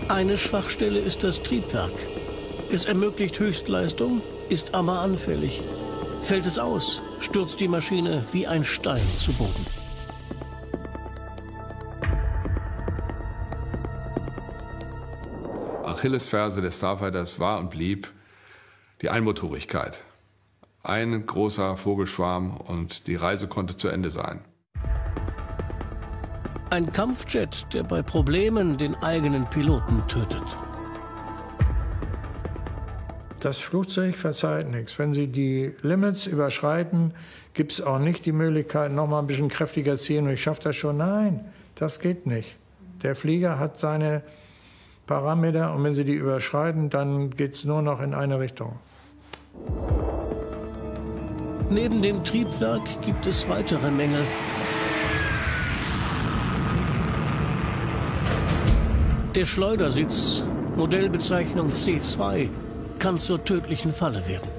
Eine Schwachstelle ist das Triebwerk. Es ermöglicht Höchstleistung, ist aber anfällig. Fällt es aus, stürzt die Maschine wie ein Stein zu Boden. Achillesferse des Starfighters war und blieb die Einmotorigkeit. Ein großer Vogelschwarm und die Reise konnte zu Ende sein. Ein Kampfjet, der bei Problemen den eigenen Piloten tötet. Das Flugzeug verzeiht nichts. Wenn Sie die Limits überschreiten, gibt es auch nicht die Möglichkeit, noch mal ein bisschen kräftiger ziehen und ich schaffe das schon. Nein, das geht nicht. Der Flieger hat seine Parameter und wenn Sie die überschreiten, dann geht es nur noch in eine Richtung. Neben dem Triebwerk gibt es weitere Mängel. Der Schleudersitz, Modellbezeichnung C zwei, kann zur tödlichen Falle werden.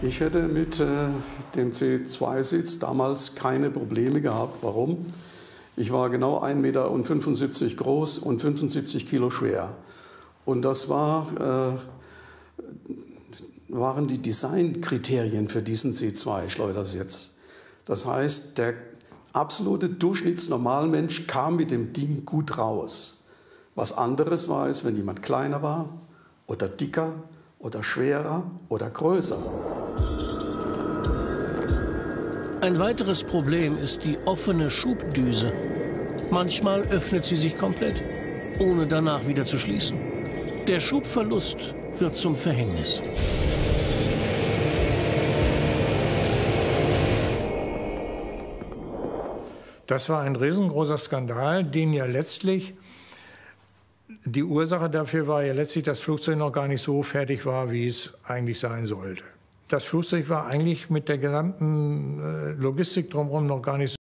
Ich hätte mit äh, dem C zwei Sitz damals keine Probleme gehabt. Warum? Ich war genau ein Meter fünfundsiebzig groß und fünfundsiebzig Kilo schwer. Und das war... Äh, waren die Designkriterien für diesen C zwei Schleudersitz. Das heißt, der absolute Durchschnittsnormalmensch kam mit dem Ding gut raus. Was anderes war es, wenn jemand kleiner war oder dicker oder schwerer oder größer. Ein weiteres Problem ist die offene Schubdüse. Manchmal öffnet sie sich komplett, ohne danach wieder zu schließen. Der Schubverlust wird zum Verhängnis. Das war ein riesengroßer Skandal, den ja letztlich, die Ursache dafür war ja letztlich, dass das Flugzeug noch gar nicht so fertig war, wie es eigentlich sein sollte. Das Flugzeug war eigentlich mit der gesamten Logistik drumherum noch gar nicht so